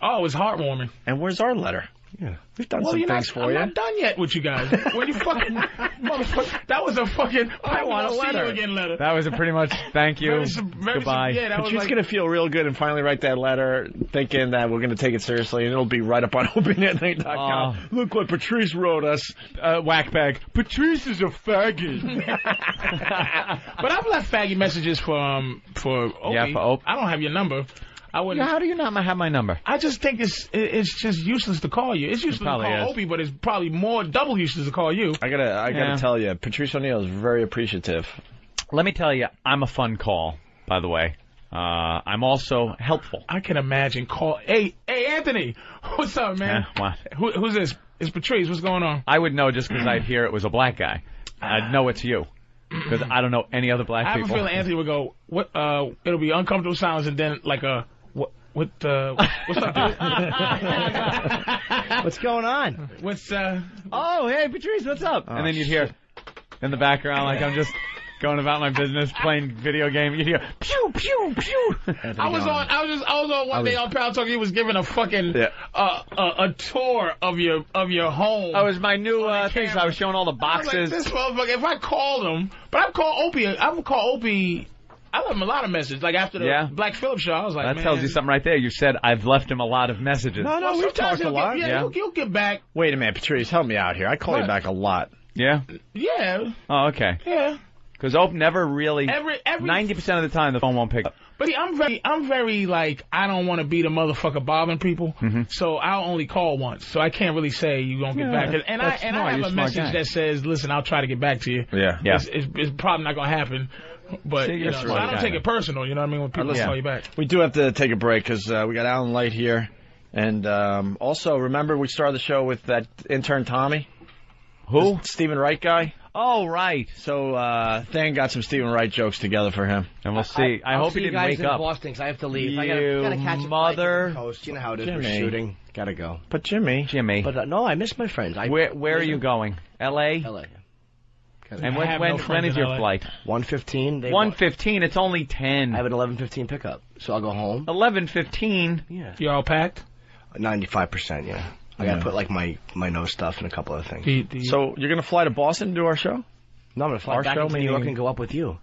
Oh, it was heartwarming. And where's our letter? Yeah, we've done some things for you. I'm not done yet with you guys. When you fucking motherfucker, that was a fucking I want a letter. Again letter. That was a pretty much thank you, goodbye. Yeah, but she's gonna feel real good and finally write that letter, thinking that we're gonna take it seriously, and it'll be right up on openatnight.com. Look what Patrice wrote us, whackbag. Patrice is a faggot. But I've left faggy messages for Opie. Yeah, for Opie. I don't have your number. I wouldn't. How do you not have my number? I just think it's just useless to call you. It's useless to call Opie, but it's probably more double useless to call you. I gotta tell you, Patrice O'Neal is very appreciative. Let me tell you, I'm a fun call, by the way. I'm also helpful. I can imagine Hey, Anthony, what's up, man? What? Who's this? It's Patrice. What's going on? I would know just because I'd hear it was a black guy. I'd know it's you. Because I don't know any other black people. I have a feeling Anthony would go, "What?" It'll be uncomfortable silence and then like a... what's up, dude? What's going on? Oh, hey, Patrice, what's up? Oh, and then you'd hear in the background, like, I'm just going about my business, playing video game. You'd hear, pew, pew, pew. I was on one day on Pal Talk. He was giving a fucking a tour of your home. That was my new thing. I was showing all the boxes. I was like, this motherfucker. If I called him, but I would call Opie. I left him a lot of messages. Like after the Black Phillips show, I was like, that tells you something right there. You said I've left him a lot of messages. No, we've talked a lot. Yeah, you'll get back. Wait a minute, Patrice, help me out here. I call you back a lot. Yeah. Yeah. Oh, okay. Yeah. Because Ope never really. 90% of the time, the phone won't pick up. But I'm very like, I don't want to be the motherfucker bobbing people, so I'll only call once. So I can't really say you won't get back. I have a message that says, listen, I'll try to get back to you. Yeah. It's probably not going to happen. But so I don't take it personal, you know what I mean, when people call you back. We do have to take a break because we got Alan Light here. And also, remember we started the show with that intern Tommy? Who? The Stephen Wright guy? Oh, right. So Thang got some Stephen Wright jokes together for him. And we'll see. I hope he didn't wake up. Boston, I have to leave. I gotta catch a coast. You know how it is. We're shooting. Gotta go. But Jimmy. But no, I miss my friends. Where are you going? L.A.? L.A. And when is your flight? 1:15. 1:15. It's only 10. I have an 11:15 pickup, so I'll go home. 11:15. Yeah. You all packed? 95%. Yeah. I gotta put like my nose stuff and a couple other things. So you're gonna fly to Boston and do our show? No, I'm gonna fly back to New York and go up with you.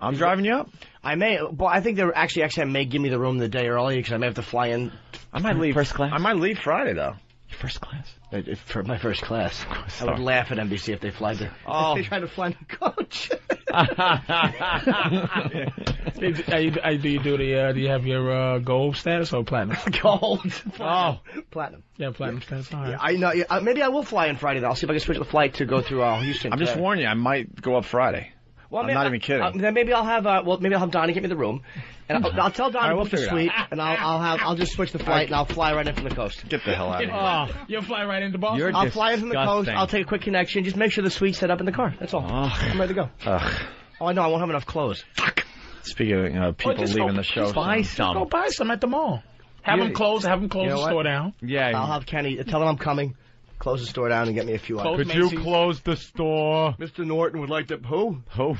I'm driving you up. I may. Well, I think they're actually XM may give me the room the day early because I may have to fly in. I might leave first class. I might leave Friday though. First class? For my first class. I would laugh at NBC if they flagged it. Oh. They're trying to fly the coach. Do you have your gold status or platinum? Gold. Oh. Platinum. Yeah, platinum status. All right. Yeah, I know. Yeah, maybe I will fly on Friday, though. I'll see if I can switch the flight to go through Houston. I'm just warning you, I might go up Friday. Well, I'm not even kidding. Then maybe I'll have Donnie get me the room, and I'll tell Donnie we'll book the suite, and I'll just switch the flight, and I'll fly right in from the coast. Get the hell out of here! Oh, you'll fly right into Boston. I'll fly in from the coast. I'll take a quick connection. Just make sure the suite's set up in the car. That's all. I'm ready to go. Oh, no, I won't have enough clothes. Fuck. Speaking of people leaving the show, go buy some at the mall. Have them close the store down. Yeah, I'll have Kenny tell them I'm coming. Close the store down and get me a few items. Could you close the store? Mr. Norton would like to... Who? Who?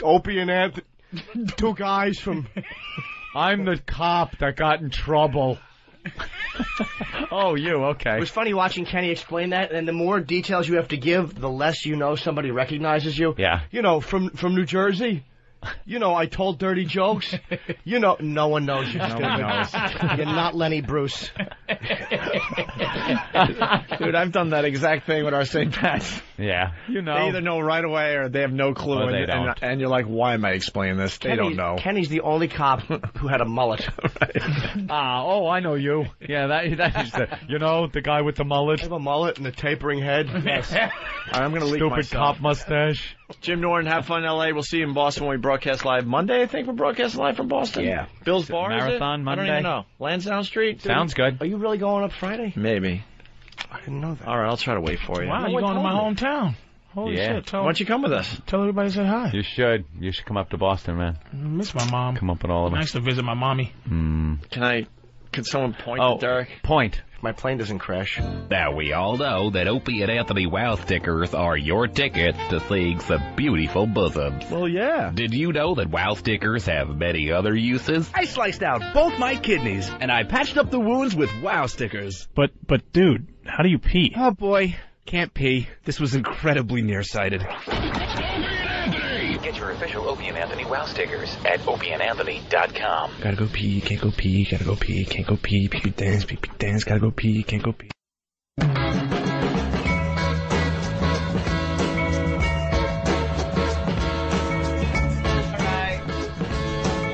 Opie and Anthony. Two guys from... I'm the cop that got in trouble. Oh, you, okay. It was funny watching Kenny explain that, and the more details you have to give, the less you know somebody recognizes you. Yeah. You know, from New Jersey... You know, I told dirty jokes. You know, no one knows you're stupid. You're not Lenny Bruce. Dude, I've done that exact thing with our St. Pat's. Yeah. You know. They either know right away or they have no clue. Or they don't. And you're like, why am I explaining this? They don't know. Kenny's the only cop who had a mullet. I know you. Yeah, that is the, you know, the guy with the mullet. I have a mullet and a tapering head. Yes. I'm going to leave myself. Stupid cop mustache. Jim Norton, have fun in L.A. We'll see you in Boston when we broadcast live Monday. I think we're broadcast live from Boston. Yeah. Bill's Bar, Marathon is it? Monday. I don't even know. Lansdowne Street. Dude. Sounds good. Are you really going up Friday? Maybe. I didn't know that. All right, I'll try to wait for you. Wow, you're going to my hometown. Holy shit. Why don't you come with us? Tell everybody to say hi. You should. You should come up to Boston, man. I miss my mom. Come up with all of us. Nice to visit my mommy. Can someone point to Derek? Point. My plane doesn't crash. Now we all know that Opie and Anthony Wow stickers are your tickets to seeing some beautiful bosoms. Well, yeah. Did you know that Wow stickers have many other uses? I sliced out both my kidneys, and I patched up the wounds with Wow stickers. But dude, How do you pee? Oh, boy. Can't pee. This was incredibly nearsighted. Get your official Opie and Anthony wow stickers at opieandanthony.com. Gotta go pee, can't go pee, gotta go pee, can't go pee, pee pee dance, gotta go pee, can't go pee. Alright.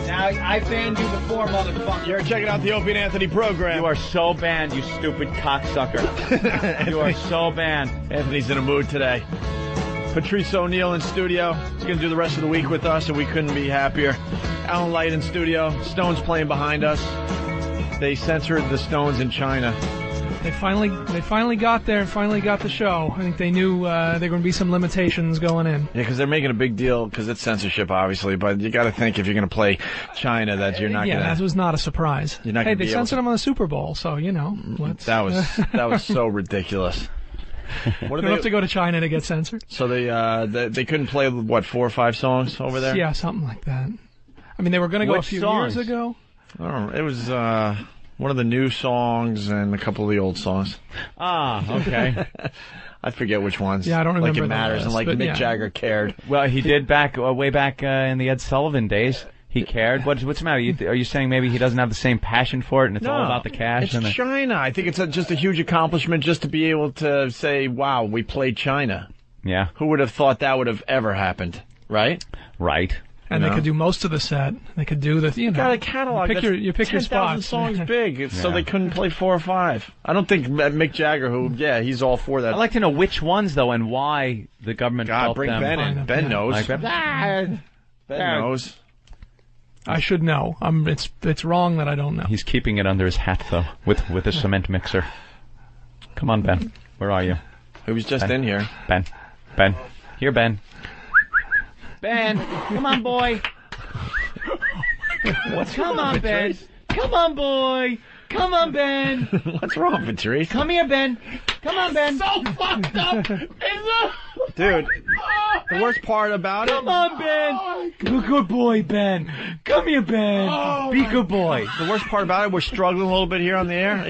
Now, I banned you before, motherfucker. You're checking out the Opie and Anthony program. You are so banned, you stupid cocksucker. You are so banned. Anthony's in a mood today. Patrice O'Neal in studio. He's going to do the rest of the week with us, and we couldn't be happier. Alan Light in studio. Stones playing behind us. They censored the Stones in China. They finally got there and finally got the show. I think they knew there were going to be some limitations going in. Yeah, because they're making a big deal because it's censorship, obviously. But you got to think if you're going to play China, that you're not going to. Yeah, that was not a surprise. You're not hey, they censored them on the Super Bowl, so you know. That was so ridiculous. What they have to go to China to get censored. So they couldn't play, what, 4 or 5 songs over there? Yeah, something like that. I mean, they were going to go a few years ago. I don't know. It was one of the new songs and a couple of the old songs. Ah, okay. I forget which ones. Yeah, I don't remember. Like It Matters and like Mick Jagger cared. Well, he did way back in the Ed Sullivan days. He cared. What's the matter? Are you saying maybe he doesn't have the same passion for it, and it's all about the cash? It's China. I think it's just a huge accomplishment just to be able to say, "Wow, we played China." Yeah. Who would have thought that would have ever happened? Right. Right. And they could do most of the set. They could do the you know. Got a catalog. You pick your spots. 10,000 songs big, so they couldn't play 4 or 5. I don't think Mick Jagger, he's all for that. I'd like to know which ones though, and why the government. God, bring them. Ben in. Ben knows. Like, Ben knows. I should know. It's wrong that I don't know. He's keeping it under his hat, though, with a cement mixer. Come on, Ben. Where are you? He was just in here. Ben. Here, Ben. Ben, come on, boy. What's wrong, Ben? Come on, boy. Come on, Ben. What's wrong, Patrice? Come here, Ben. Come on, Ben. So fucked up. Dude, the worst part about it. Come on, Ben. Good boy, Ben. Come here, Ben. Oh, be good boy. God. The worst part about it, we're struggling a little bit here on the air.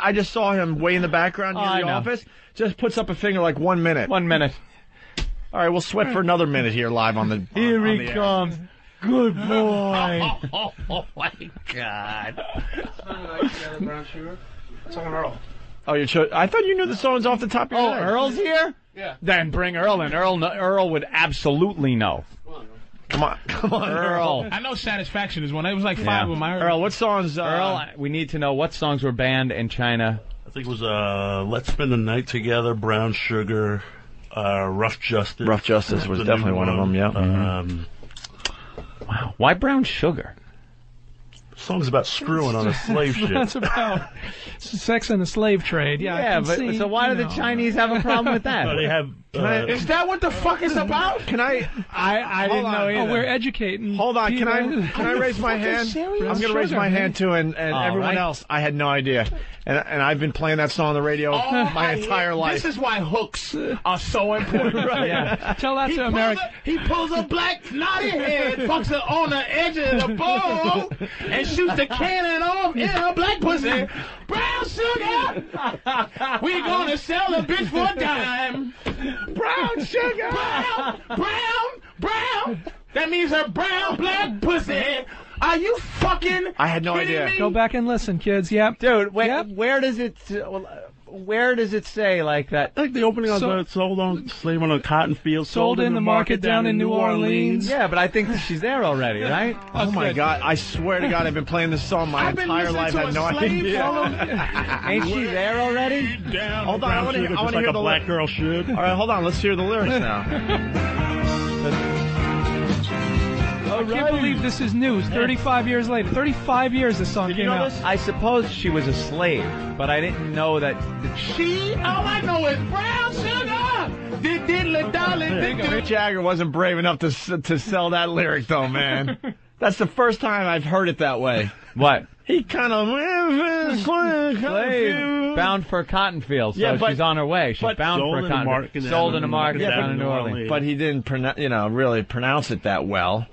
I just saw him way in the background near the office. Just puts up a finger like 1 minute. 1 minute. All right, we'll sweat for another minute here live on the Here he comes. Air. Good boy. Oh my God. It's on Earl. Oh, I thought you knew the songs off the top of your head. Oh, Earl's here? Yeah. Then bring Earl in. Earl would absolutely know. Come on, Earl. I know Satisfaction is one. It was like 5 when my Earl, what songs? Earl, we need to know what songs were banned in China. I think it was Let's Spend the Night Together, Brown Sugar, Rough Justice. Rough Justice was definitely one of them, yeah. Wow. Why Brown Sugar? The song's about screwing on a slave ship. That's about sex and the slave trade. Yeah, so why do the Chinese have a problem with that? Well, they have, is that what the fuck is about? Can I... I didn't know either. Oh, we're educating. Hold on. Can I raise my hand? I'm going to raise my hand, too, and everyone else. I had no idea. And I've been playing that song on the radio my entire life. This is why hooks are so important. Right? Yeah. Tell that to America. He pulls a black knotty head, fucks her on the edge of the bowl, and shoots the cannon off in her black pussy. Brown sugar! We're going to sell a bitch for a dime. Brown sugar! Brown! That means a brown black pussy. Are you fucking I had no idea. Me? Go back and listen, kids. Yep. Dude, where does it say like that? I think the opening of that sold on slave on a cotton field. Sold in the market down in New Orleans. Yeah, but I think she's there already, right? Oh my God! I swear to God, I've been playing this song my entire life. I had no idea. Ain't she there already? Hold on, I want to hear the black girl should. All right, hold on. Let's hear the lyrics now. I can't believe this is news. 35 years later. 35 years this song came out. I suppose she was a slave, but I didn't know that. She? All I know is brown sugar! Mick Jagger wasn't brave enough to sell that lyric, though, man. That's the first time I've heard it that way. What? He kind of bound for cotton fields. So yeah, she's on her way. She's bound for cotton fields. Sold in a market down in New Orleans. But he didn't really pronounce it that well.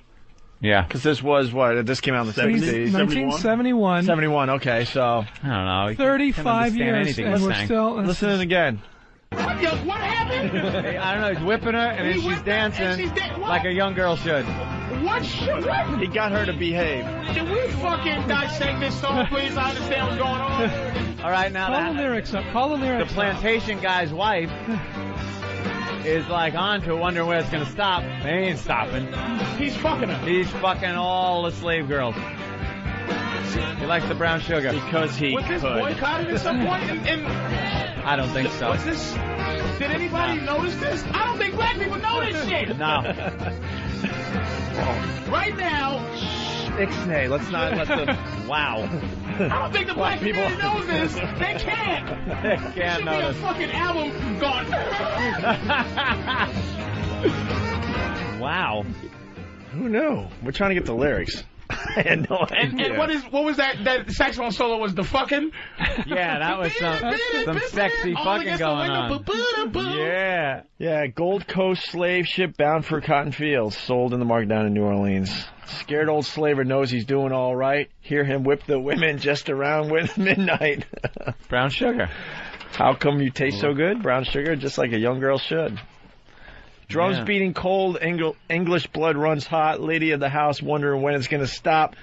Yeah. Because this was what? This came out in the 70s? 1971. 71, okay, so. I don't know. You 35 years, and we're still... Listen is... again. What happened? Hey, I don't know, he's whipping her, and she's dancing like a young girl should. What? He got her to behave. Can we fucking dissect this song, please? I understand what's going on. All right, now Call the lyrics up. The plantation guy's wife is like on to wondering where it's going to stop. They ain't stopping. He's fucking her. He's fucking all the slave girls. He likes the brown sugar. Because he was this boycotted at some point? I don't think so. Was this... Did anybody notice this? I don't think black people know this shit. No. Right now... Ixnay, let's not let them... Wow. I don't think the black people know this. They can't. They can't know this. Should be a fucking album gone. Wow. Who knew? We're trying to get the lyrics. I had no idea. And what was that saxophone solo was the fucking? Yeah, that was some sexy fucking going on. Yeah. Yeah, Gold Coast slave ship bound for cotton fields, sold in the market down in New Orleans. Scared old slaver knows he's doing all right. Hear him whip the women just around with midnight. Brown sugar. How come you taste so good? Brown sugar, just like a young girl should. Drums beating cold, English blood runs hot, lady of the house wondering when it's going to stop.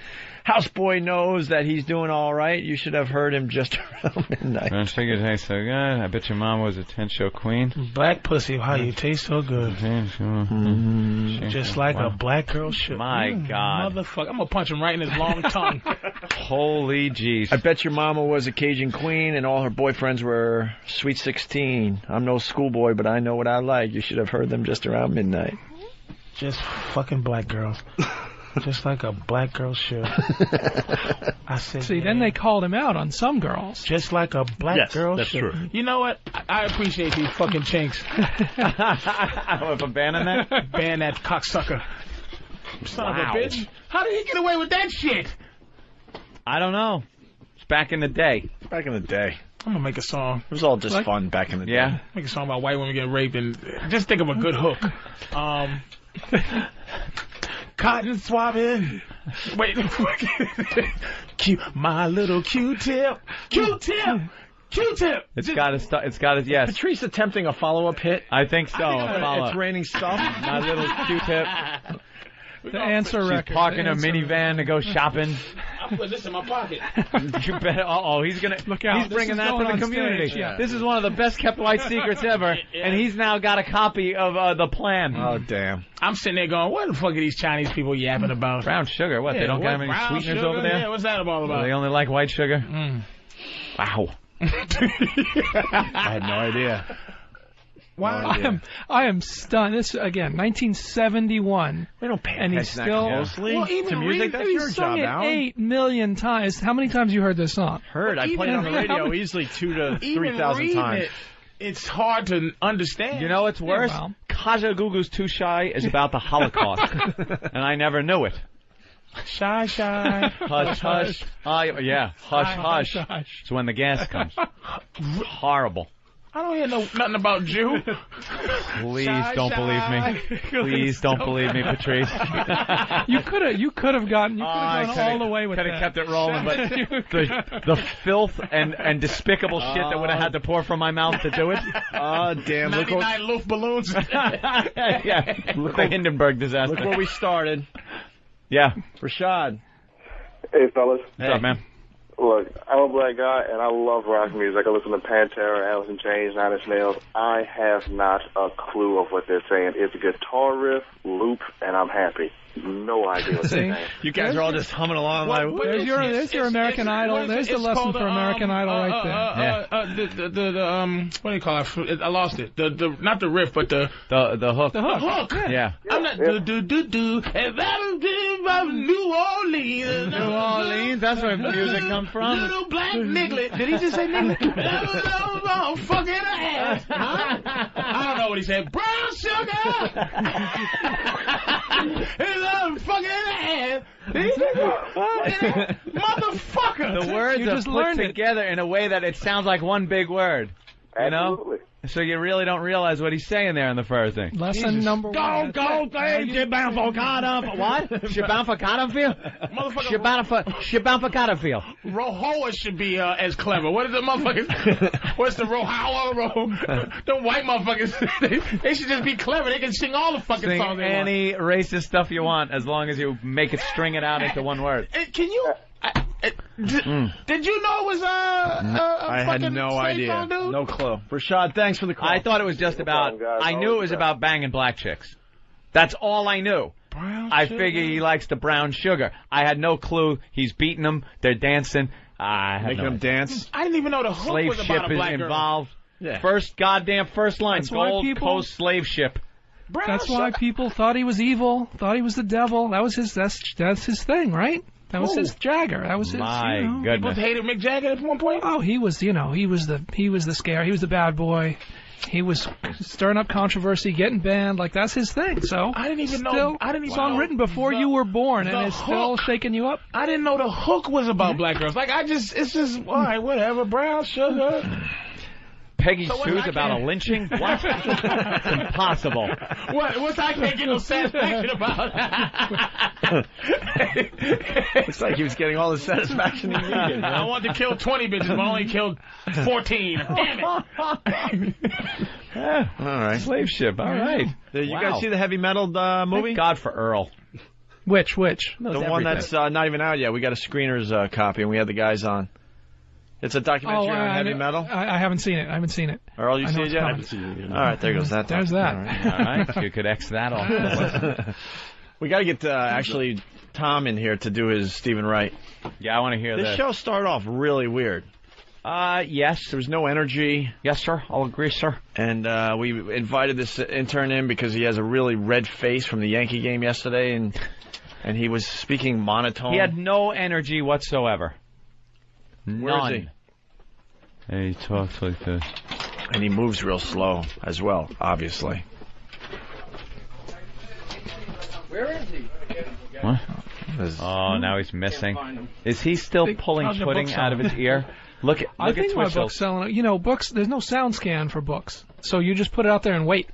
Houseboy knows that he's doing all right. You should have heard him just around midnight. Brown sugar tastes so good. I bet your mom was a 10-show queen. Black pussy, wow, you taste so good. Just like a black girl should. My God. Motherfucker. I'm going to punch him right in his long tongue. Holy jeez. I bet your mama was a Cajun queen and all her boyfriends were Sweet 16. I'm no schoolboy, but I know what I like. You should have heard them just around midnight. Just fucking black girls. Just like a black girl should. I said, see, then they called him out on some girls. Just like a black girl should. That's true. You know what? I appreciate these fucking chinks. Oh, if I'm banning that? Ban that cocksucker. Son of a bitch. How did he get away with that shit? I don't know. It's back in the day. Back in the day. I'm going to make a song. It was all just fun back in the day. Yeah. Make a song about white women getting raped and just think of a good hook. Cotton swabbing. Wait. My little Q-tip. Q-tip. Q-tip. It's got to stop. It's got to, yes. Is Patrice attempting a follow-up hit? I think so. It's raining stuff. My little Q-tip. The answer record. She's parking her minivan to go shopping. I'll put this in my pocket. You better. Uh-oh, he's going to... Look out. He's bringing that to the community. Stage, yeah. This is one of the best-kept white secrets ever, and he's now got a copy of the plan. Oh, damn. I'm sitting there going, what the fuck are these Chinese people yapping about? Brown sugar. What, they don't got any sweeteners over there? Yeah, what's that all about? They only like white sugar? Mm. Wow. I had no idea. Wow, oh, yeah. I am stunned. This again, 1971. They don't pay attention closely to music. That's your job, Alan. 8 million times. How many times you heard this song? Heard. I played it on the radio easily 2,000 to 3,000 times. It's hard to understand. You know what's worse? Yeah, well. Kaja Gugu's Too Shy is about the Holocaust, and I never knew it. Shy, shy. Hush, hush. Yeah, hush, hush. It's when the gas comes. Horrible. I don't hear nothing about Jew. Please don't believe me. Please don't believe me, Patrice. you could have gone all the way with that. Could have kept it rolling, but the filth and despicable shit that would have had to pour from my mouth to do it. Oh, damn. 99 loaf balloons. Yeah. Look the Hindenburg disaster. Look where we started. Yeah. Rashad. Hey, fellas. What's up, man? Look, I'm a black guy, and I love rock music. I listen to Pantera, Alice in Chains, Nine Inch Nails. I have not a clue of what they're saying. It's a guitar riff, loop, and I'm happy. No idea what they're saying. You guys are all just humming along. There's your American Idol. There's the lesson for American Idol right there. What do you call it? I lost it. Not the riff, but the hook. The hook. Yeah. I'm not do. And that'll give of New Orleans. New Orleans. That's where music comes from. Little black nigglet. Did he just say nigglet? That was fucking ass. I don't know what he said. Brown sugar. Fucking ass. Motherfucker. The words are put together in a way that it sounds like one big word. Absolutely. You know? So you really don't realize what he's saying there in the first thing. Lesson number one. Go, thing. Shibam for Carter. What? Shibam for Carterfield? Shibam for Carterfield. Rohoa should be as clever. What is the motherfuckers? What's the Rohoa? The white motherfuckers. They should just be clever. They can sing all the fucking songs they want. Sing any racist stuff you want as long as you make it string it out into one word. Can you... Did you know it was I had no idea. Dude? No clue. Rashad, thanks for the call. I thought it was just about... I knew it was about banging black chicks. That's all I knew. Brown I sugar. Figure he likes the brown sugar. I had no clue. He's beating them. They're dancing. Making them dance. I didn't even know the hook slave was about a black girl. Involved. Yeah. First line. That's Gold Coast slave ship. Brown that's sugar. Why people thought he was evil. Thought he was the devil. That was his. That's his thing, right? That was his Jagger. That was his. My goodness. People hated Mick Jagger at one point. Oh, he was. You know, he was the scare. He was the bad boy. He was stirring up controversy, getting banned. Like that's his thing. So I didn't even know. I didn't even song written before you were born, and it's still shaking you up. I didn't know the hook was about black girls. Like I just, it's just all right, whatever. Brown sugar. Peggy Sue's about a lynching? What? It's impossible. What's I can't get no satisfaction about? It's like he was getting all the satisfaction he needed. I want to kill 20 bitches, but I only killed 14. Damn it. All right. Slave ship. All right. You guys see the heavy metal movie? Thank God for Earl. Which? The one that's not even out yet. We got a screener's copy, and we had the guys on. It's a documentary on heavy metal? I haven't seen it. Earl, you see it yet? I haven't seen it yet. All right, there goes that. There's that. All right. You could X that off. We got to get, actually, Tom in here to do his Stephen Wright. Yeah, I want to hear this. This show started off really weird. Yes. There was no energy. Yes, sir. I'll agree, sir. And we invited this intern in because he has a really red face from the Yankee game yesterday, and he was speaking monotone. He had no energy whatsoever. Where is he? And he talks like this. And he moves real slow as well, obviously. Where is he? What? Oh, now he's missing. Is he still pulling pudding out of his ear? Look at I think my book's selling. You know, books, there's no sound scan for books. So you just put it out there and wait.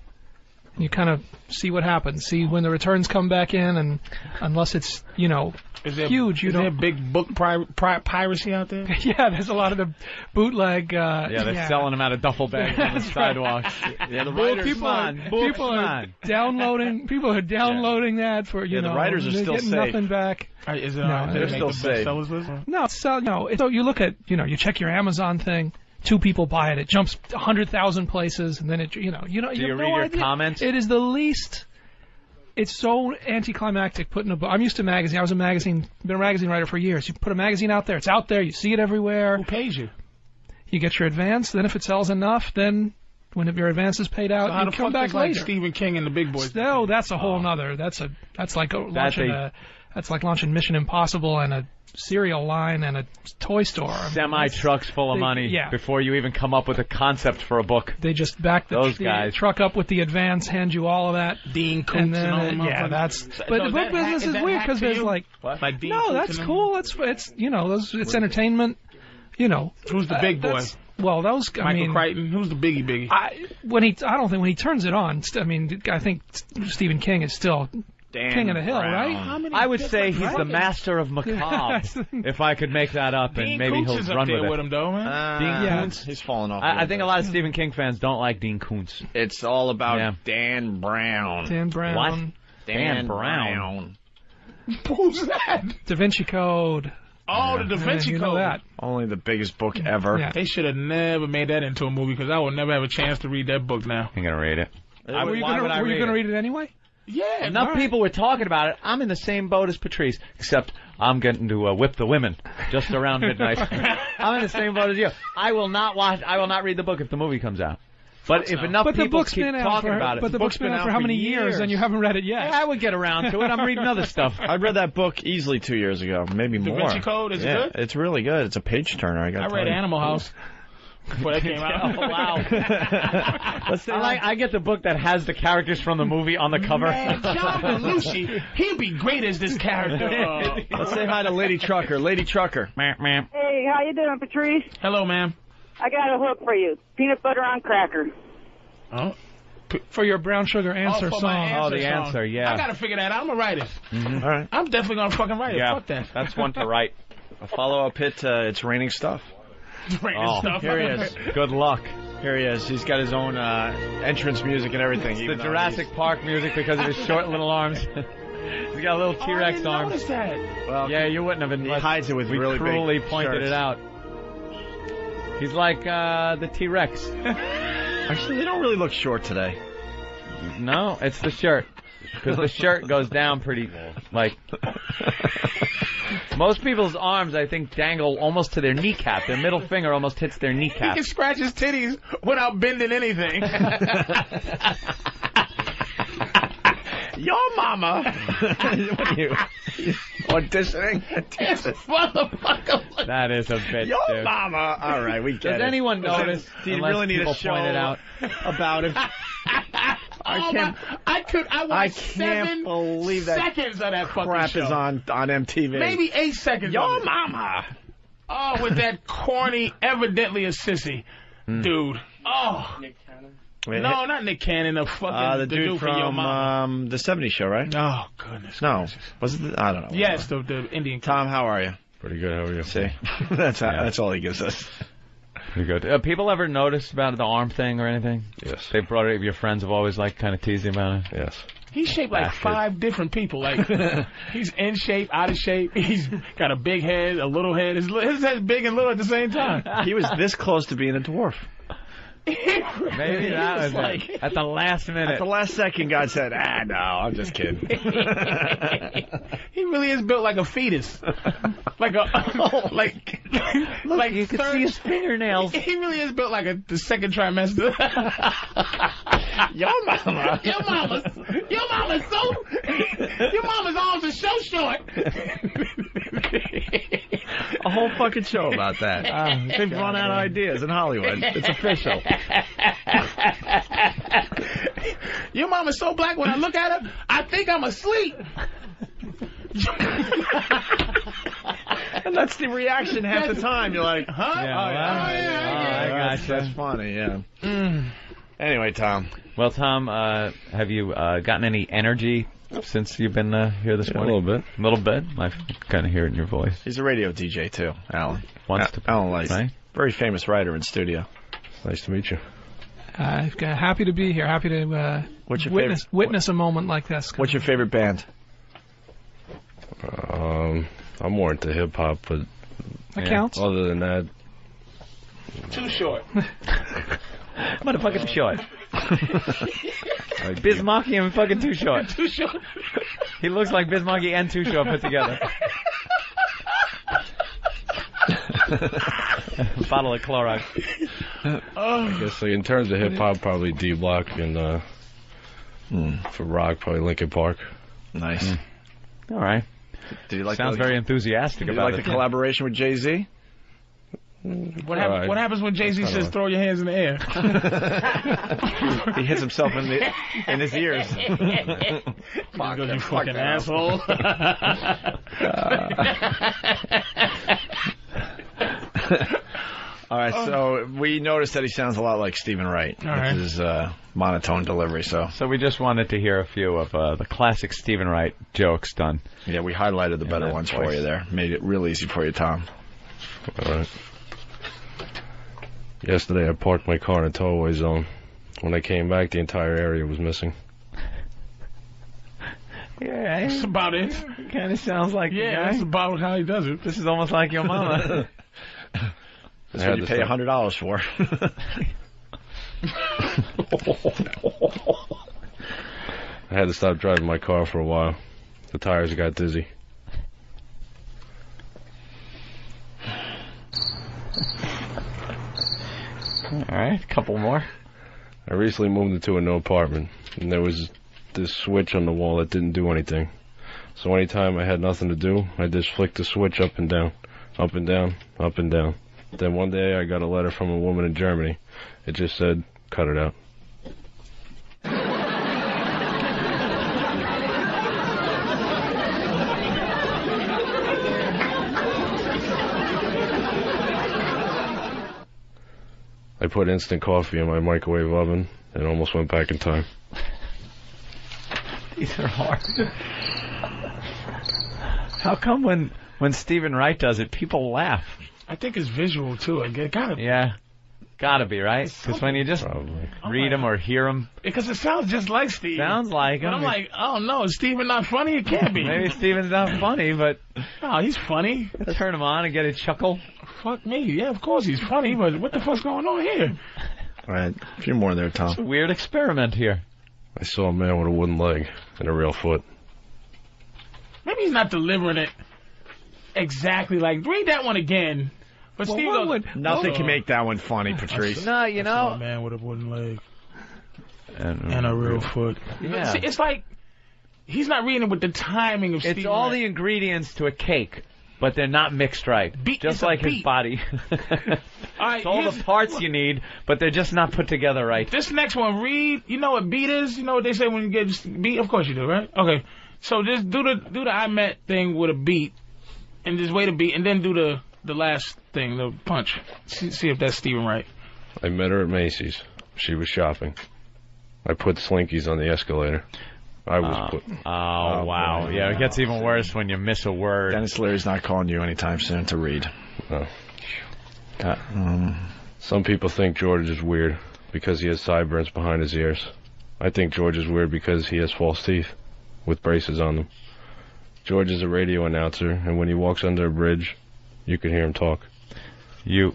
And you kind of see what happens. See when the returns come back in, and unless it's, you know... huge. You don't. Is there big book piracy out there? Yeah, there's a lot of the bootleg. They're selling them out of duffel bags on the sidewalks. Yeah, the writers. People are downloading that for you know. The writers are still safe. Nothing back. Is it they're still safe. No, so you look at you check your Amazon thing. Two people buy it. It jumps 100,000 places, and then it Do you read your comments? It is the least. It's so anticlimactic putting a book. I'm used to magazine. I was been a magazine writer for years. You put a magazine out there, it's out there, you see it everywhere. Who pays you? You get your advance, then if it sells enough, then when your advance is paid out, you come back later. Like Stephen King and the big boys. No, that's a whole nother. That's like launching Mission Impossible and a cereal line and a toy store. Semi-trucks full of money before you even come up with a concept for a book. They just back the truck up with the advance, hand you all of that. Dean Koontz and all that. Yeah, but the book business is weird because there's like no, that's cool. It's entertainment. You know, who's the big boy? Well, those. Michael Crichton. Who's the biggie? I don't think when he turns it on. I think Stephen King is still. King of the Hill, right? I would say he's the master of macabre, if I could make that up, and maybe he'll run with him, though, man. Dean Koontz? He's falling off. I think a lot of Stephen King fans don't like Dean Koontz. It's all about Dan Brown. Dan Brown. What? Dan Brown. Who's that? Da Vinci Code. Oh, the Da Vinci Code. Know that. Only the biggest book ever. Yeah. They should have never made that into a movie, because I would never have a chance to read that book now. I'm going to read it. Were you going to read it anyway? Yeah, enough people were talking about it. I'm in the same boat as Patrice, except I'm getting to whip the women just around midnight. I'm in the same boat as you. I will not read the book if the movie comes out. But if enough people keep talking about it, but the book's been out for how many years, and you haven't read it yet? I would get around to it. I'm reading other stuff. I read that book easily 2 years ago, maybe more. Da Vinci Code is good. It's really good. It's a page turner. I read Animal House. Before that came out. Oh, wow. I get the book that has the characters from the movie on the cover. Man, John Belushi, he'd be great as this character. Let's say hi to Lady Trucker. Hey, how you doing, Patrice? Hello, ma'am. I got a hook for you. Peanut butter on cracker. Oh. For your brown sugar answer song. Answer, yeah. I got to figure that out. I'm going to write it. Mm-hmm. All right. I'm definitely going to fucking write it. Yeah. Fuck that. That's one to write. A follow-up hit to It's Raining Stuff. It's Raining Stuff. Here he is. Good luck. Here he is. He's got his own entrance music and everything. It's the Jurassic Park music because of his short little arms. He's got a little T-Rex arm. I didn't notice that. Well, yeah, you wouldn't have unless he hides it with really cruelly big pointed shirts. It out. He's like the T-Rex. Actually, they don't really look short today. No, it's the shirt. Because the shirt goes down pretty, like... Most people's arms, I think, dangle almost to their kneecap. Their middle finger almost hits their kneecap. He can scratch his titties without bending anything. Your mama. What are you auditioning? This motherfucker. That is a bitch. Your dude. Mama. All right, we get it. Does anyone notice? Do you really need a show out about it? I can't believe 7 seconds of that fucking crap show. Is on MTV. Maybe 8 seconds. Your mama. Oh, with that corny, evidently a sissy dude. Oh. Wait, no, not Nick Cannon. The fucking the dude from Your Mama. The 70s Show, right? Oh, goodness. No. Gracious. Was it? I don't know. Yes, the Indian. Tom, how are you? Pretty good. How are you? See, that's all he gives us. Pretty good. People ever noticed about the arm thing or anything? Yes. They brought it. Your friends have always like kind of teased him about it. Yes. He's shaped like five different people. Like he's in shape, out of shape. He's got a big head, a little head. His head's big and little at the same time. He was this close to being a dwarf. Maybe that was like it. At the last minute. At the last second, God said, ah, no, I'm just kidding. He really is built like a fetus. Look, like you can see his fingernails. He really is built like the second trimester. Your mama's arms are so short. A whole fucking show about that. They've run out of ideas in Hollywood. It's official. Your mama's so black, when I look at her, I think I'm asleep. And that's the reaction half the time. You're like, huh? Yeah, gotcha. That's funny, yeah. Anyway, Tom. Well, Tom, have you gotten any energy since you've been here this morning? A little bit. I kind of hear it in your voice. He's a radio DJ, too, Alan. Alan Light. Right? Very famous writer in studio. It's nice to meet you. Happy to be here. Happy to witness a moment like this. What's your favorite band? I'm more into hip-hop, but... That counts. Other than that... Too Short. Motherfucking Short. Bismarcky and fucking Too Short. Too Short. He looks like Bismarcky and Too Short put together. Bottle of Clorox. I guess like, in terms of hip-hop, probably D-Block, and for rock, probably Linkin Park. Nice. All right. Did you like sounds very enthusiastic about it. Did you like the collaboration with Jay-Z? What happens when Jay-Z says, throw your hands in the air? He hits himself in his ears. Fuck, you fucking asshole. All right, so we noticed that he sounds a lot like Stephen Wright. All right. His monotone delivery. So we just wanted to hear a few of the classic Stephen Wright jokes done. Yeah, we highlighted the better ones for you there. Made it real easy for you, Tom. All right. Yesterday I parked my car in a towaway zone. When I came back, the entire area was missing. Yeah, that's about it. Kind of sounds like that's about how he does it. This is almost like Your Mama. That's what you pay $100 for. I had to stop driving my car for a while. The tires got dizzy. Alright, a couple more. I recently moved into a new apartment, and there was this switch on the wall that didn't do anything. So anytime I had nothing to do, I just flicked the switch up and down, up and down, up and down. Then one day I got a letter from a woman in Germany. It just said, cut it out. I put instant coffee in my microwave oven and almost went back in time. These are hard. How come when Stephen Wright does it, people laugh? I think it's visual, too. It gotta be. Yeah. Gotta be, right? Because when you just read them or hear them. Because it sounds just like Stephen. Sounds like him. I'm like, oh, no, is Stephen not funny? It can't be. Maybe Stephen's not funny, but... No, he's funny. Turn him on and get a chuckle. Fuck me. Yeah, of course he's funny, but what the fuck's going on here? All right. A few more there, Tom. It's a weird experiment here. I saw a man with a wooden leg and a real foot. Maybe he's not delivering it exactly like... Read that one again. But well, Steve goes, nothing can make that one funny, Patrice. No, you know. A man with a wooden leg and a real foot. Yeah. See, it's like he's not reading it with the timing of Steve. It's all the ingredients to a cake, but they're not mixed right. Just like his body. It's all the parts you need, but they're just not put together right. This next one, read. You know what beat is? You know what they say when you get beat? Of course you do, right? Okay. So just do the I Met thing with a beat, and just wait a beat, and then do the last thing, the punch. See if that's Stephen Wright. I met her at Macy's. She was shopping. I put Slinkies on the escalator. I was wow. Yeah, it gets even worse when you miss a word. Dennis Leary's not calling you anytime soon to read. No. Some people think George is weird because he has sideburns behind his ears. I think George is weird because he has false teeth with braces on them. George is a radio announcer, and when he walks under a bridge... You can hear him talk. You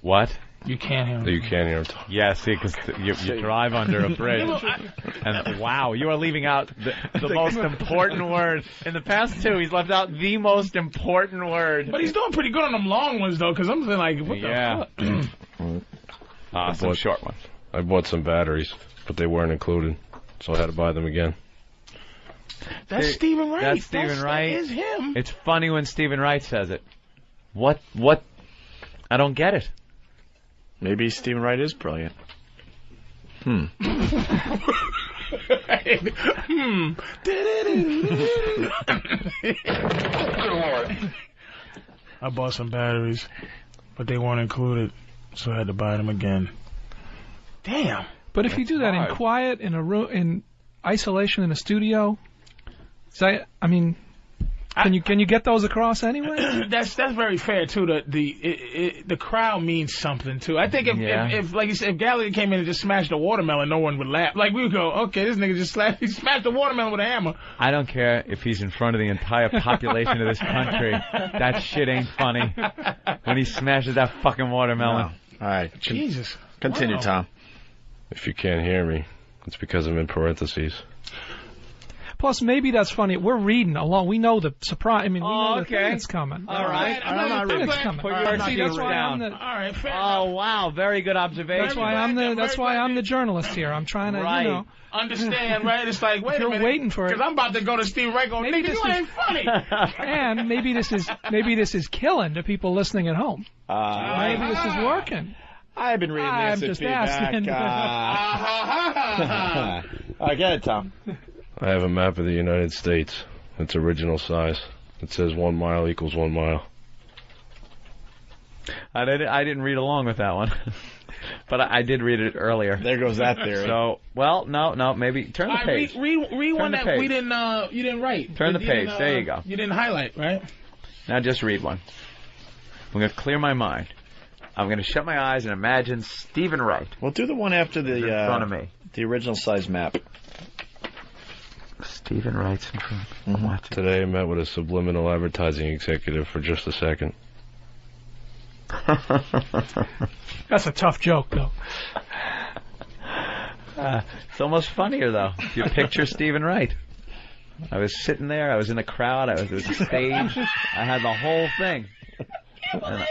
what? You can't hear him. You can't hear him talk. Yeah, see, because you drive under a bridge. And wow, you are leaving out the most important word. In the past two, he's left out the most important word. But he's doing pretty good on them long ones, though, because I'm like, what the fuck? Some short ones. I bought some batteries, but they weren't included, so I had to buy them again. That's Stephen Wright. That's Stephen Wright. That is him. It's funny when Stephen Wright says it. What? I don't get it. Maybe Stephen Wright is brilliant. I bought some batteries, but they weren't included, so I had to buy them again. Damn. But if you do that in quiet, in a room, in isolation, in a studio, I mean... Can you get those across anyway? That's very fair too. The crowd means something too. I think if like you said, if Gallagher came in and just smashed a watermelon, no one would laugh. Like we would go, okay, this nigga just smashed a watermelon with a hammer. I don't care if he's in front of the entire population of this country. That shit ain't funny when he smashes that fucking watermelon. No. All right, Jesus, continue, Tom. If you can't hear me, it's because I'm in parentheses. Plus, maybe that's funny. We're reading along. We know the surprise. I mean, we know the thing that's coming. All right. I'm not really coming. All right. Oh, wow. Very good observation. That's why I'm the journalist here. I'm trying to, understand, right? It's like, wait a minute. You're waiting for it. Because I'm about to go to Steve Wright going, nigga, you ain't funny. And maybe this is killing to people listening at home. Maybe this is working. I've been reading this. I'm just asking. I get it, Tom. I have a map of the United States. It's original size. It says 1 mile equals 1 mile. I didn't read along with that one, but I did read it earlier. There goes that theory. So, well, no, maybe turn the page. Read one that we didn't. You didn't write. Turn the page. There you go. You didn't highlight, right? Now just read one. I'm going to clear my mind. I'm going to shut my eyes and imagine Stephen Wright. Well, do the one after the in front of me. The original size map. Stephen Wright's in front. Today I met with a subliminal advertising executive for just a second. That's a tough joke, though. It's almost funnier, though. You picture Stephen Wright. I was sitting there. I was in the crowd. There was a stage. I had the whole thing. You're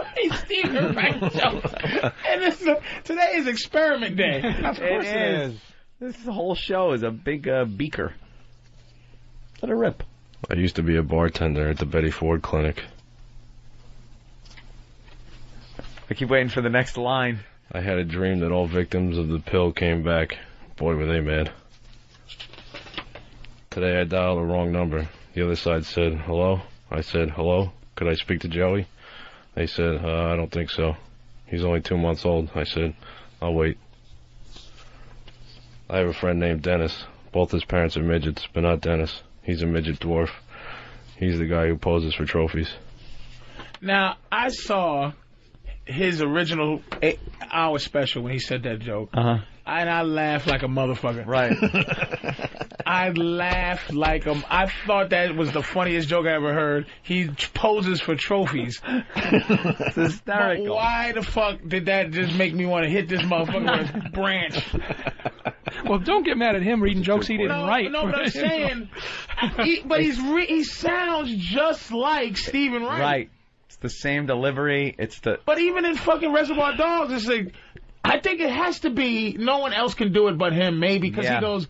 making a Stephen Wright joke. And today is experiment day. Of course it is. This whole show is a big beaker. Let it rip. I used to be a bartender at the Betty Ford Clinic. I keep waiting for the next line. I had a dream that all victims of the pill came back. Boy, were they mad. Today I dialed the wrong number. The other side said, hello? I said, hello? Could I speak to Joey? They said, I don't think so. He's only 2 months old. I said, I'll wait. I have a friend named Dennis. Both his parents are midgets, but not Dennis. He's a midget dwarf. He's the guy who poses for trophies. Now, I saw his original 8-hour special when he said that joke. Uh-huh. And I laughed like a motherfucker. Right. I laughed like a... I thought that was the funniest joke I ever heard. He poses for trophies. It's hysterical. But why the fuck did that just make me want to hit this motherfucker with his branch? Well, don't get mad at him reading jokes he didn't write. No, but I'm saying... he sounds just like Stephen Wright. Right. It's the same delivery. It's the... But even in fucking Reservoir Dogs, it's like... I think it has to be, no one else can do it but him, maybe, because he goes,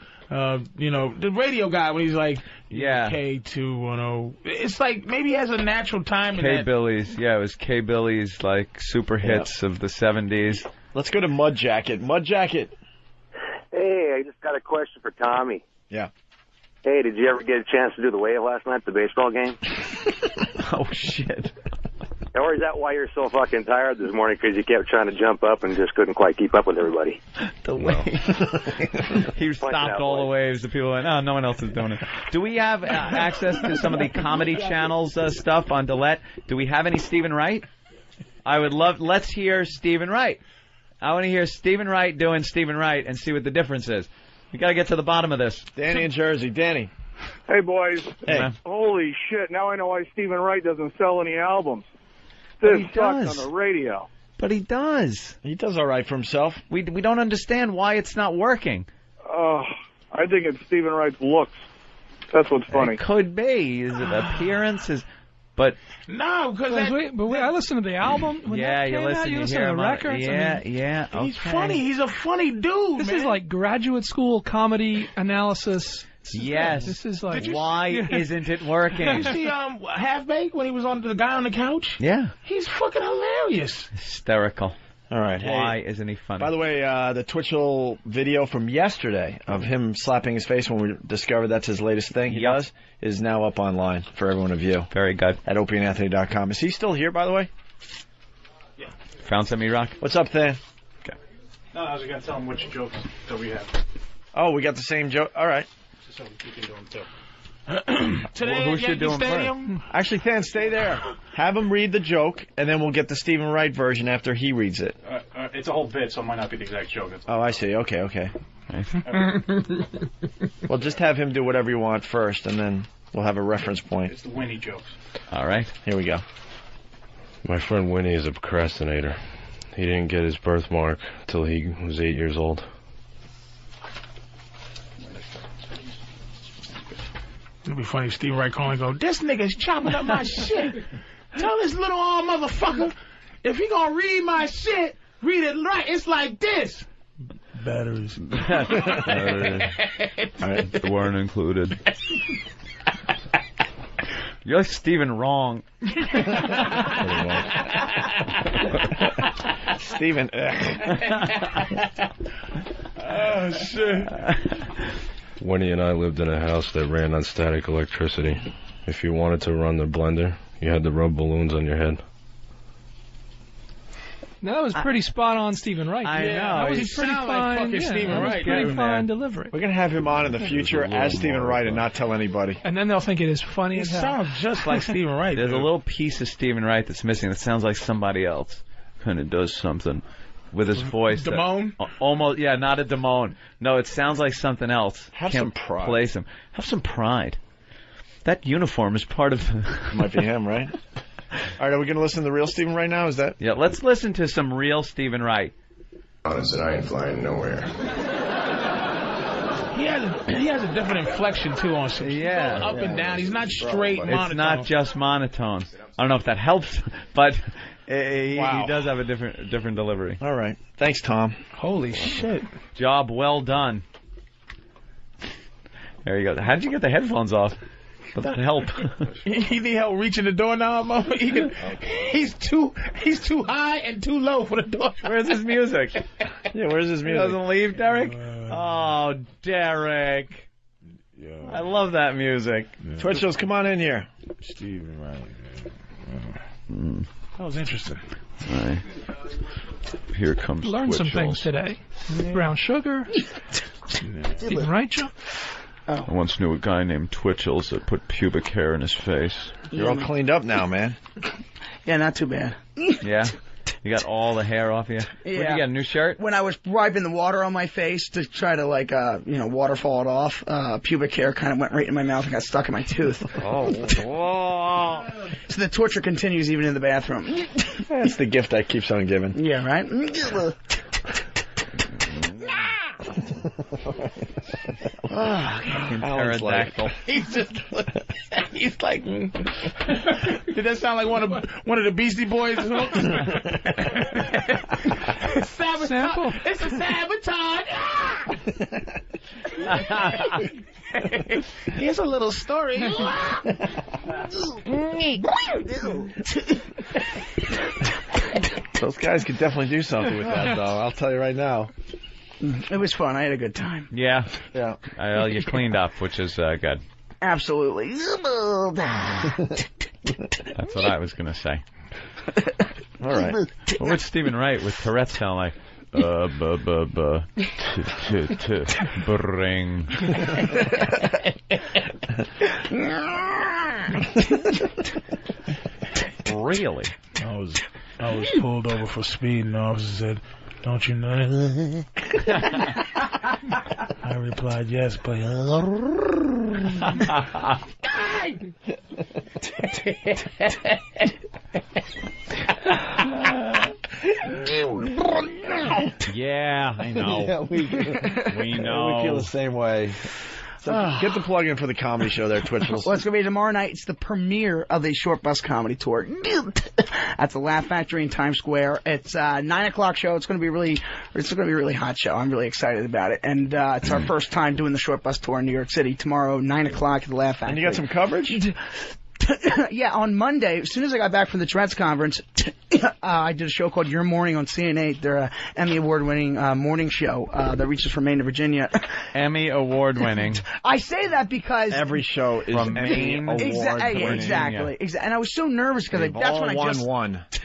you know, the radio guy, when he's like, K210. It's like, maybe he has a natural time in that. K-Billies, yeah, it was K-Billies, like, super hits of the 70s. Let's go to Mud Jacket. Mud Jacket. Hey, I just got a question for Tommy. Yeah. Hey, did you ever get a chance to do the wave last night at the baseball game? Oh, shit. Or is that why you're so fucking tired this morning, because you kept trying to jump up and just couldn't quite keep up with everybody? The waves. He stopped all the waves. The people went, oh, no one else is doing it. Do we have access to some of the Comedy Channel's stuff on Dillette? Do we have any Stephen Wright? I would love... Let's hear Stephen Wright. I want to hear Stephen Wright doing Stephen Wright and see what the difference is. We got to get to the bottom of this. Danny in Jersey. Danny. Hey, boys. Hey. Holy shit. Now I know why Stephen Wright doesn't sell any albums. But he does. On the radio. But he does. He does all right for himself. We don't understand why it's not working. I think it's Stephen Wright's looks. That's what's funny. It could be. Is it appearances? But no, because I listen to the album. When you listen to the records. Yeah, okay. He's funny. He's a funny dude. This is like graduate school comedy analysis. Yes. This is like, why isn't it working? Did you see Half Baked when he was on the guy on the couch? Yeah. He's fucking hilarious. Hysterical. All right. Why isn't he funny? By the way, the Twitchell video from yesterday of him slapping his face when we discovered that's his latest thing he does is now up online for everyone to view. Very good. At opieandanthony.com. Is he still here, by the way? Yeah. Found some E-Rock. What's up, Than? Okay. No, I was going to tell him which jokes that we have. Oh, we got the same joke? All right. So you can do them too. Today at Yankee Stadium. Actually, Than, stay there. Have him read the joke, and then we'll get the Stephen Wright version after he reads it. It's a whole bit, so it might not be the exact joke. Oh, I see. Okay, okay. Well, just have him do whatever you want first, and then we'll have a reference point. It's the Winnie jokes. All right. Here we go. My friend Winnie is a procrastinator. He didn't get his birthmark till he was 8 years old. It'd be funny if Steve Wright calling and go, this nigga's chopping up my shit. Tell this little old motherfucker, if he gonna read my shit, read it right. It's like this. Batteries. Batteries. All right, they weren't included. You're like Stephen Wrong. Stephen. Oh, shit. Winnie and I lived in a house that ran on static electricity. If you wanted to run the blender, you had to rub balloons on your head. Now, that was pretty spot on Stephen Wright. I know. That was pretty fine, like Stephen Wright. Pretty fine delivery. We're going to have him on in the future as Stephen Wright and not tell anybody. And then they'll think it is funny as hell. It sounds just like Stephen Wright. There's a little piece of Stephen Wright that's missing that sounds like somebody else. Kind of does something with his voice. Damone? Almost, yeah, not a Damone. No, it sounds like something else. Have some pride. Place him. Have some pride. That uniform is part of... Might be him, right? All right, are we going to listen to the real Stephen Wright now? Is that... Yeah, let's listen to some real Stephen Wright. Honestly, I ain't flying nowhere. He has a different inflection, too, on some up and down. He's not straight monotone. It's not just monotone. I don't know if that helps, but... He does have a different delivery. All right. Thanks, Tom. Holy shit. Job well done. There you go. How did you get the headphones off? Without help. He need help reaching the door now, Mama. He's too high and too low for the door. Where's his music? Yeah, where's his music? He doesn't leave, Derek? Oh, Derek. Yeah. I love that music. Yeah. Twitchos, come on in here. Stephen Riley. Norton. That was interesting. All right. Here comes Learned some things today. Yeah. Brown sugar. Yeah. Stephen Wright jump. Oh. I once knew a guy named Twitchell's that put pubic hair in his face. You're all cleaned up now, man. Yeah, not too bad. Yeah? You got all the hair off you? Yeah. What, you got a new shirt? When I was wiping the water on my face to try to, like, you know, waterfall it off, pubic hair kind of went right in my mouth and got stuck in my tooth. Oh. Whoa. So the torture continues even in the bathroom. That's the gift that keeps on giving. Yeah, right? Pterodactyl. He's just, he's like, did that sound like one of the Beastie Boys? Sabotage. It's a sabotage. Here's a little story. Those guys could definitely do something with that, though. I'll tell you right now. It was fun. I had a good time. Yeah. Yeah. Well, you cleaned up, which is good. Absolutely. That's what I was going to say. All right. Well, what's Stephen Wright with Tourette sound like? Bring. Really? I was pulled over for speed, and the officer said, "Don't you know?" I replied, "Yes, but..." Yeah, I know. Yeah, we know. We feel the same way. So get the plug in for the comedy show there, Twitchell's. Well, it's going to be tomorrow night. It's the premiere of the Short Bus Comedy Tour at the Laugh Factory in Times Square. It's a 9 o'clock show. It's going to be a really hot show. I'm really excited about it. And it's our first time doing the Short Bus Tour in New York City tomorrow, 9 o'clock at the Laugh Factory. And you got some coverage? Yeah, on Monday, as soon as I got back from the Tourette's conference, I did a show called Your Morning on CNN. They're an Emmy Award-winning morning show that reaches from Maine to Virginia. Emmy Award-winning. I say that because... Every show is from Maine Award-winning. Exactly. Yeah. And I was so nervous because that's when I just...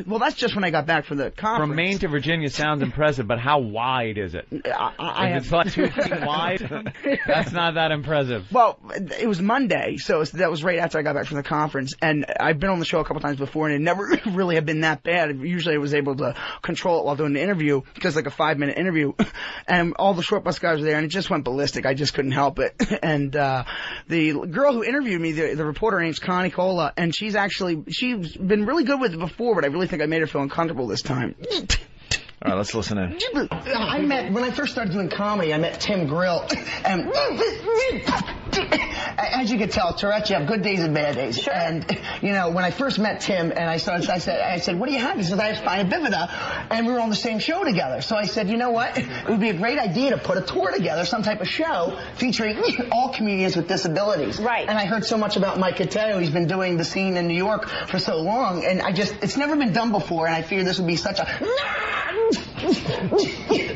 Well, that's just when I got back from the conference. From Maine to Virginia sounds impressive, but how wide is it? It's like 2 feet wide, that's not that impressive. Well, it was Monday, so that was right after I got back from the conference. And I've been on the show a couple times before, and it never really had been that bad. Usually I was able to control it while doing the interview, just like a 5-minute interview. And all the Short Bus guys were there, and it just went ballistic. I just couldn't help it. And the girl who interviewed me, the reporter, her name's Connie Cola, and she's been really good with it before, but I really think I made her feel uncomfortable this time. All right, let's listen in. When I first started doing comedy, I met Tim Grill. And as you can tell, Tourette, you have good days and bad days. Sure. And, you know, when I first met Tim and I said, "What do you have?" He says, "I have spina bifida." And we were on the same show together. So I said, you know what? It would be a great idea to put a tour together, some type of show featuring all comedians with disabilities. Right. And I heard so much about Mike Cateo. He's been doing the scene in New York for so long. And it's never been done before. And I fear this would be such a... Good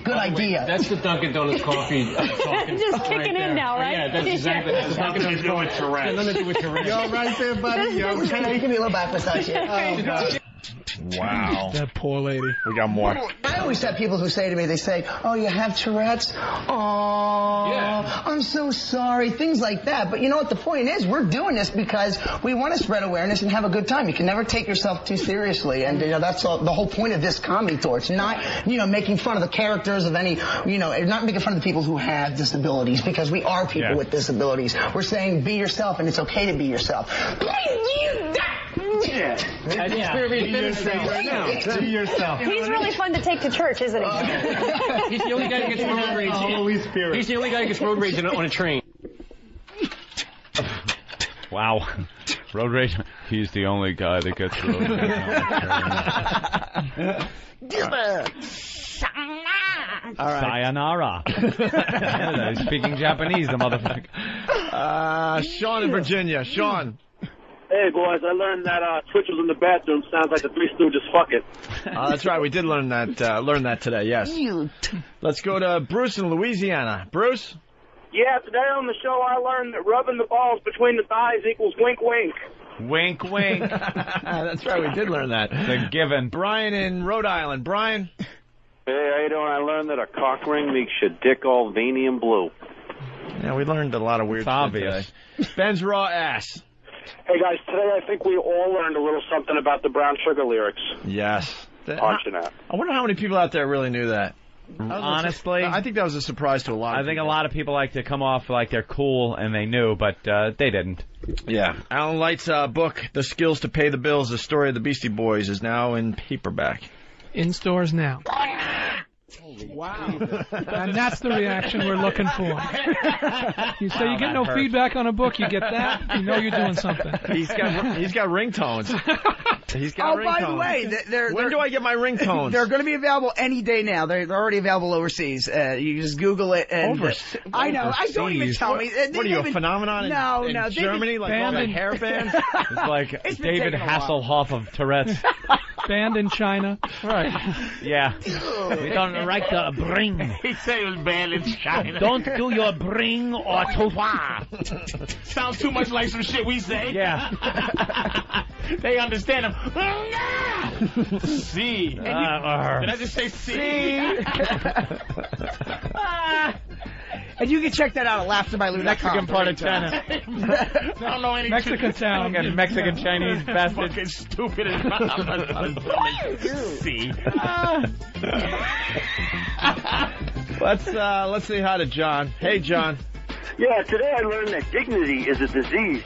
idea. Wait, that's the Dunkin' Donuts coffee. Just kicking right in now, right? Oh, yeah, that's exactly. That's the Dunkin' Donuts going to Tourette. Let me do a Tourette. You're right there, buddy. You can be a little back massage here. Oh, God. Wow. That poor lady. We got more. I always have people who say to me, they say, "Oh, you have Tourette's? Oh, yeah. I'm so sorry." Things like that. But you know what? The point is, we're doing this because we want to spread awareness and have a good time. You can never take yourself too seriously. And, you know, that's the whole point of this comedy tour. It's not, you know, making fun of the characters of any, you know, not making fun of the people who have disabilities, because we are people with disabilities. We're saying be yourself, and it's okay to be yourself. Yeah. Be yourself. He's really fun to take to church, isn't he? He's the only guy who gets road rage. He's the only guy who gets road rage on a train. Wow. Road rage. He's the only guy that gets road rage on a train. All right. Sayonara. He's speaking Japanese, the motherfucker. Sean in Virginia. Sean. Hey, boys, I learned that Twitchell's in the bathroom sounds like the Three Stooges, fuck it. That's right, we did learn that today, yes. Let's go to Bruce in Louisiana. Bruce? Yeah, today on the show I learned that rubbing the balls between the thighs equals wink-wink. Wink, wink. That's right. We did learn that. It's a given. Brian in Rhode Island. Brian. Hey, how you doing? I learned that a cock ring makes your dick all veiny and blue. Yeah, we learned a lot of weird stuff. Obvious. Ben's raw ass. Hey, guys. Today I think we all learned a little something about the brown sugar lyrics. Yes. I wonder how many people out there really knew that. Honestly, I think that was a surprise to a lot of people. I think a lot of people like to come off like they're cool and they knew, but they didn't. Yeah. Alan Light's book, The Skills to Pay the Bills, The Story of the Beastie Boys, is now in paperback. In stores now. Wow. And that's the reaction we're looking for. You say you get no feedback on a book, you get that, you know you're doing something. He's got ringtones. He's got ringtones. By the way, when do I get my ringtones? They're going to be available any day now. They're already available overseas. You just Google it. And I know. Overseas. I don't even tell me. What are you, a phenomenon in Germany? Like all the hair bands? It's like it's David Hasselhoff of Tourette's. Banned in China. Right. Yeah. We don't like the bring. He said it was banned in China. Don't do your bring or towa. Sounds too much like some shit we say. Yeah. They understand him. See. Did I just say see? And you can check that out at laughterbylu.com. Mexican part of China. I don't know any Mexican town. Mexican Chinese bastard. Fucking stupid. See. Let's say hi to John. Hey, John. Yeah, today I learned that dignity is a disease.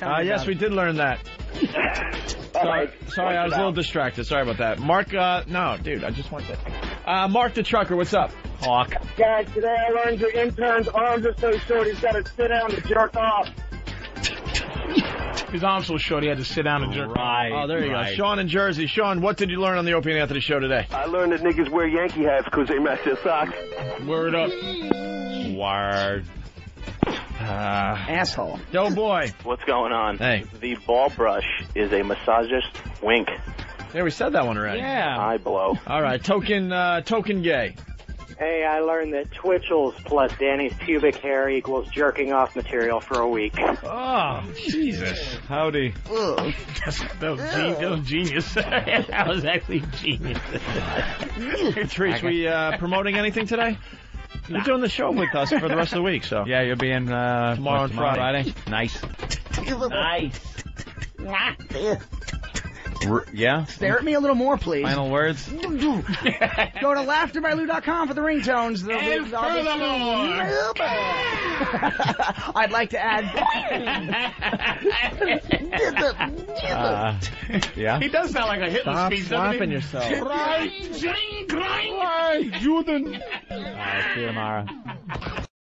Yes, we did learn that. Sorry, I was a little distracted. Sorry about that. Mark, no, dude, I just want that. Mark the trucker, what's up? Hawk. Guys, today I learned your intern's arms are so short he's got to sit down and jerk off. His arms were short he had to sit down and jerk off. Oh, there you go. Sean in Jersey. Sean, what did you learn on the Opie and Anthony show today? I learned that niggas wear Yankee hats because they match their socks. Word up. Word. Asshole. Doughboy. What's going on? Hey. The ball brush is a misogynist wink. Yeah, we said that one already. Yeah. I blow. All right. Token gay. Hey, I learned that Twitchell's plus Danny's pubic hair equals jerking off material for a week. Oh, Jesus. Howdy. Ugh. That was genius. That was actually genius. Patrice, we promoting anything today? Nah. You're doing the show with us for the rest of the week, so. Yeah, you'll be in tomorrow and Friday. Nice. Nice. Yeah? Stare at me a little more, please. Final words? Go to laughterbylu.com for the ringtones. And furthermore, I'd like to add... yeah? He does sound like a Hitler speech, doesn't he? Stop slapping yourself. Right, Jane, grind. Right, Juden. All right, see you tomorrow.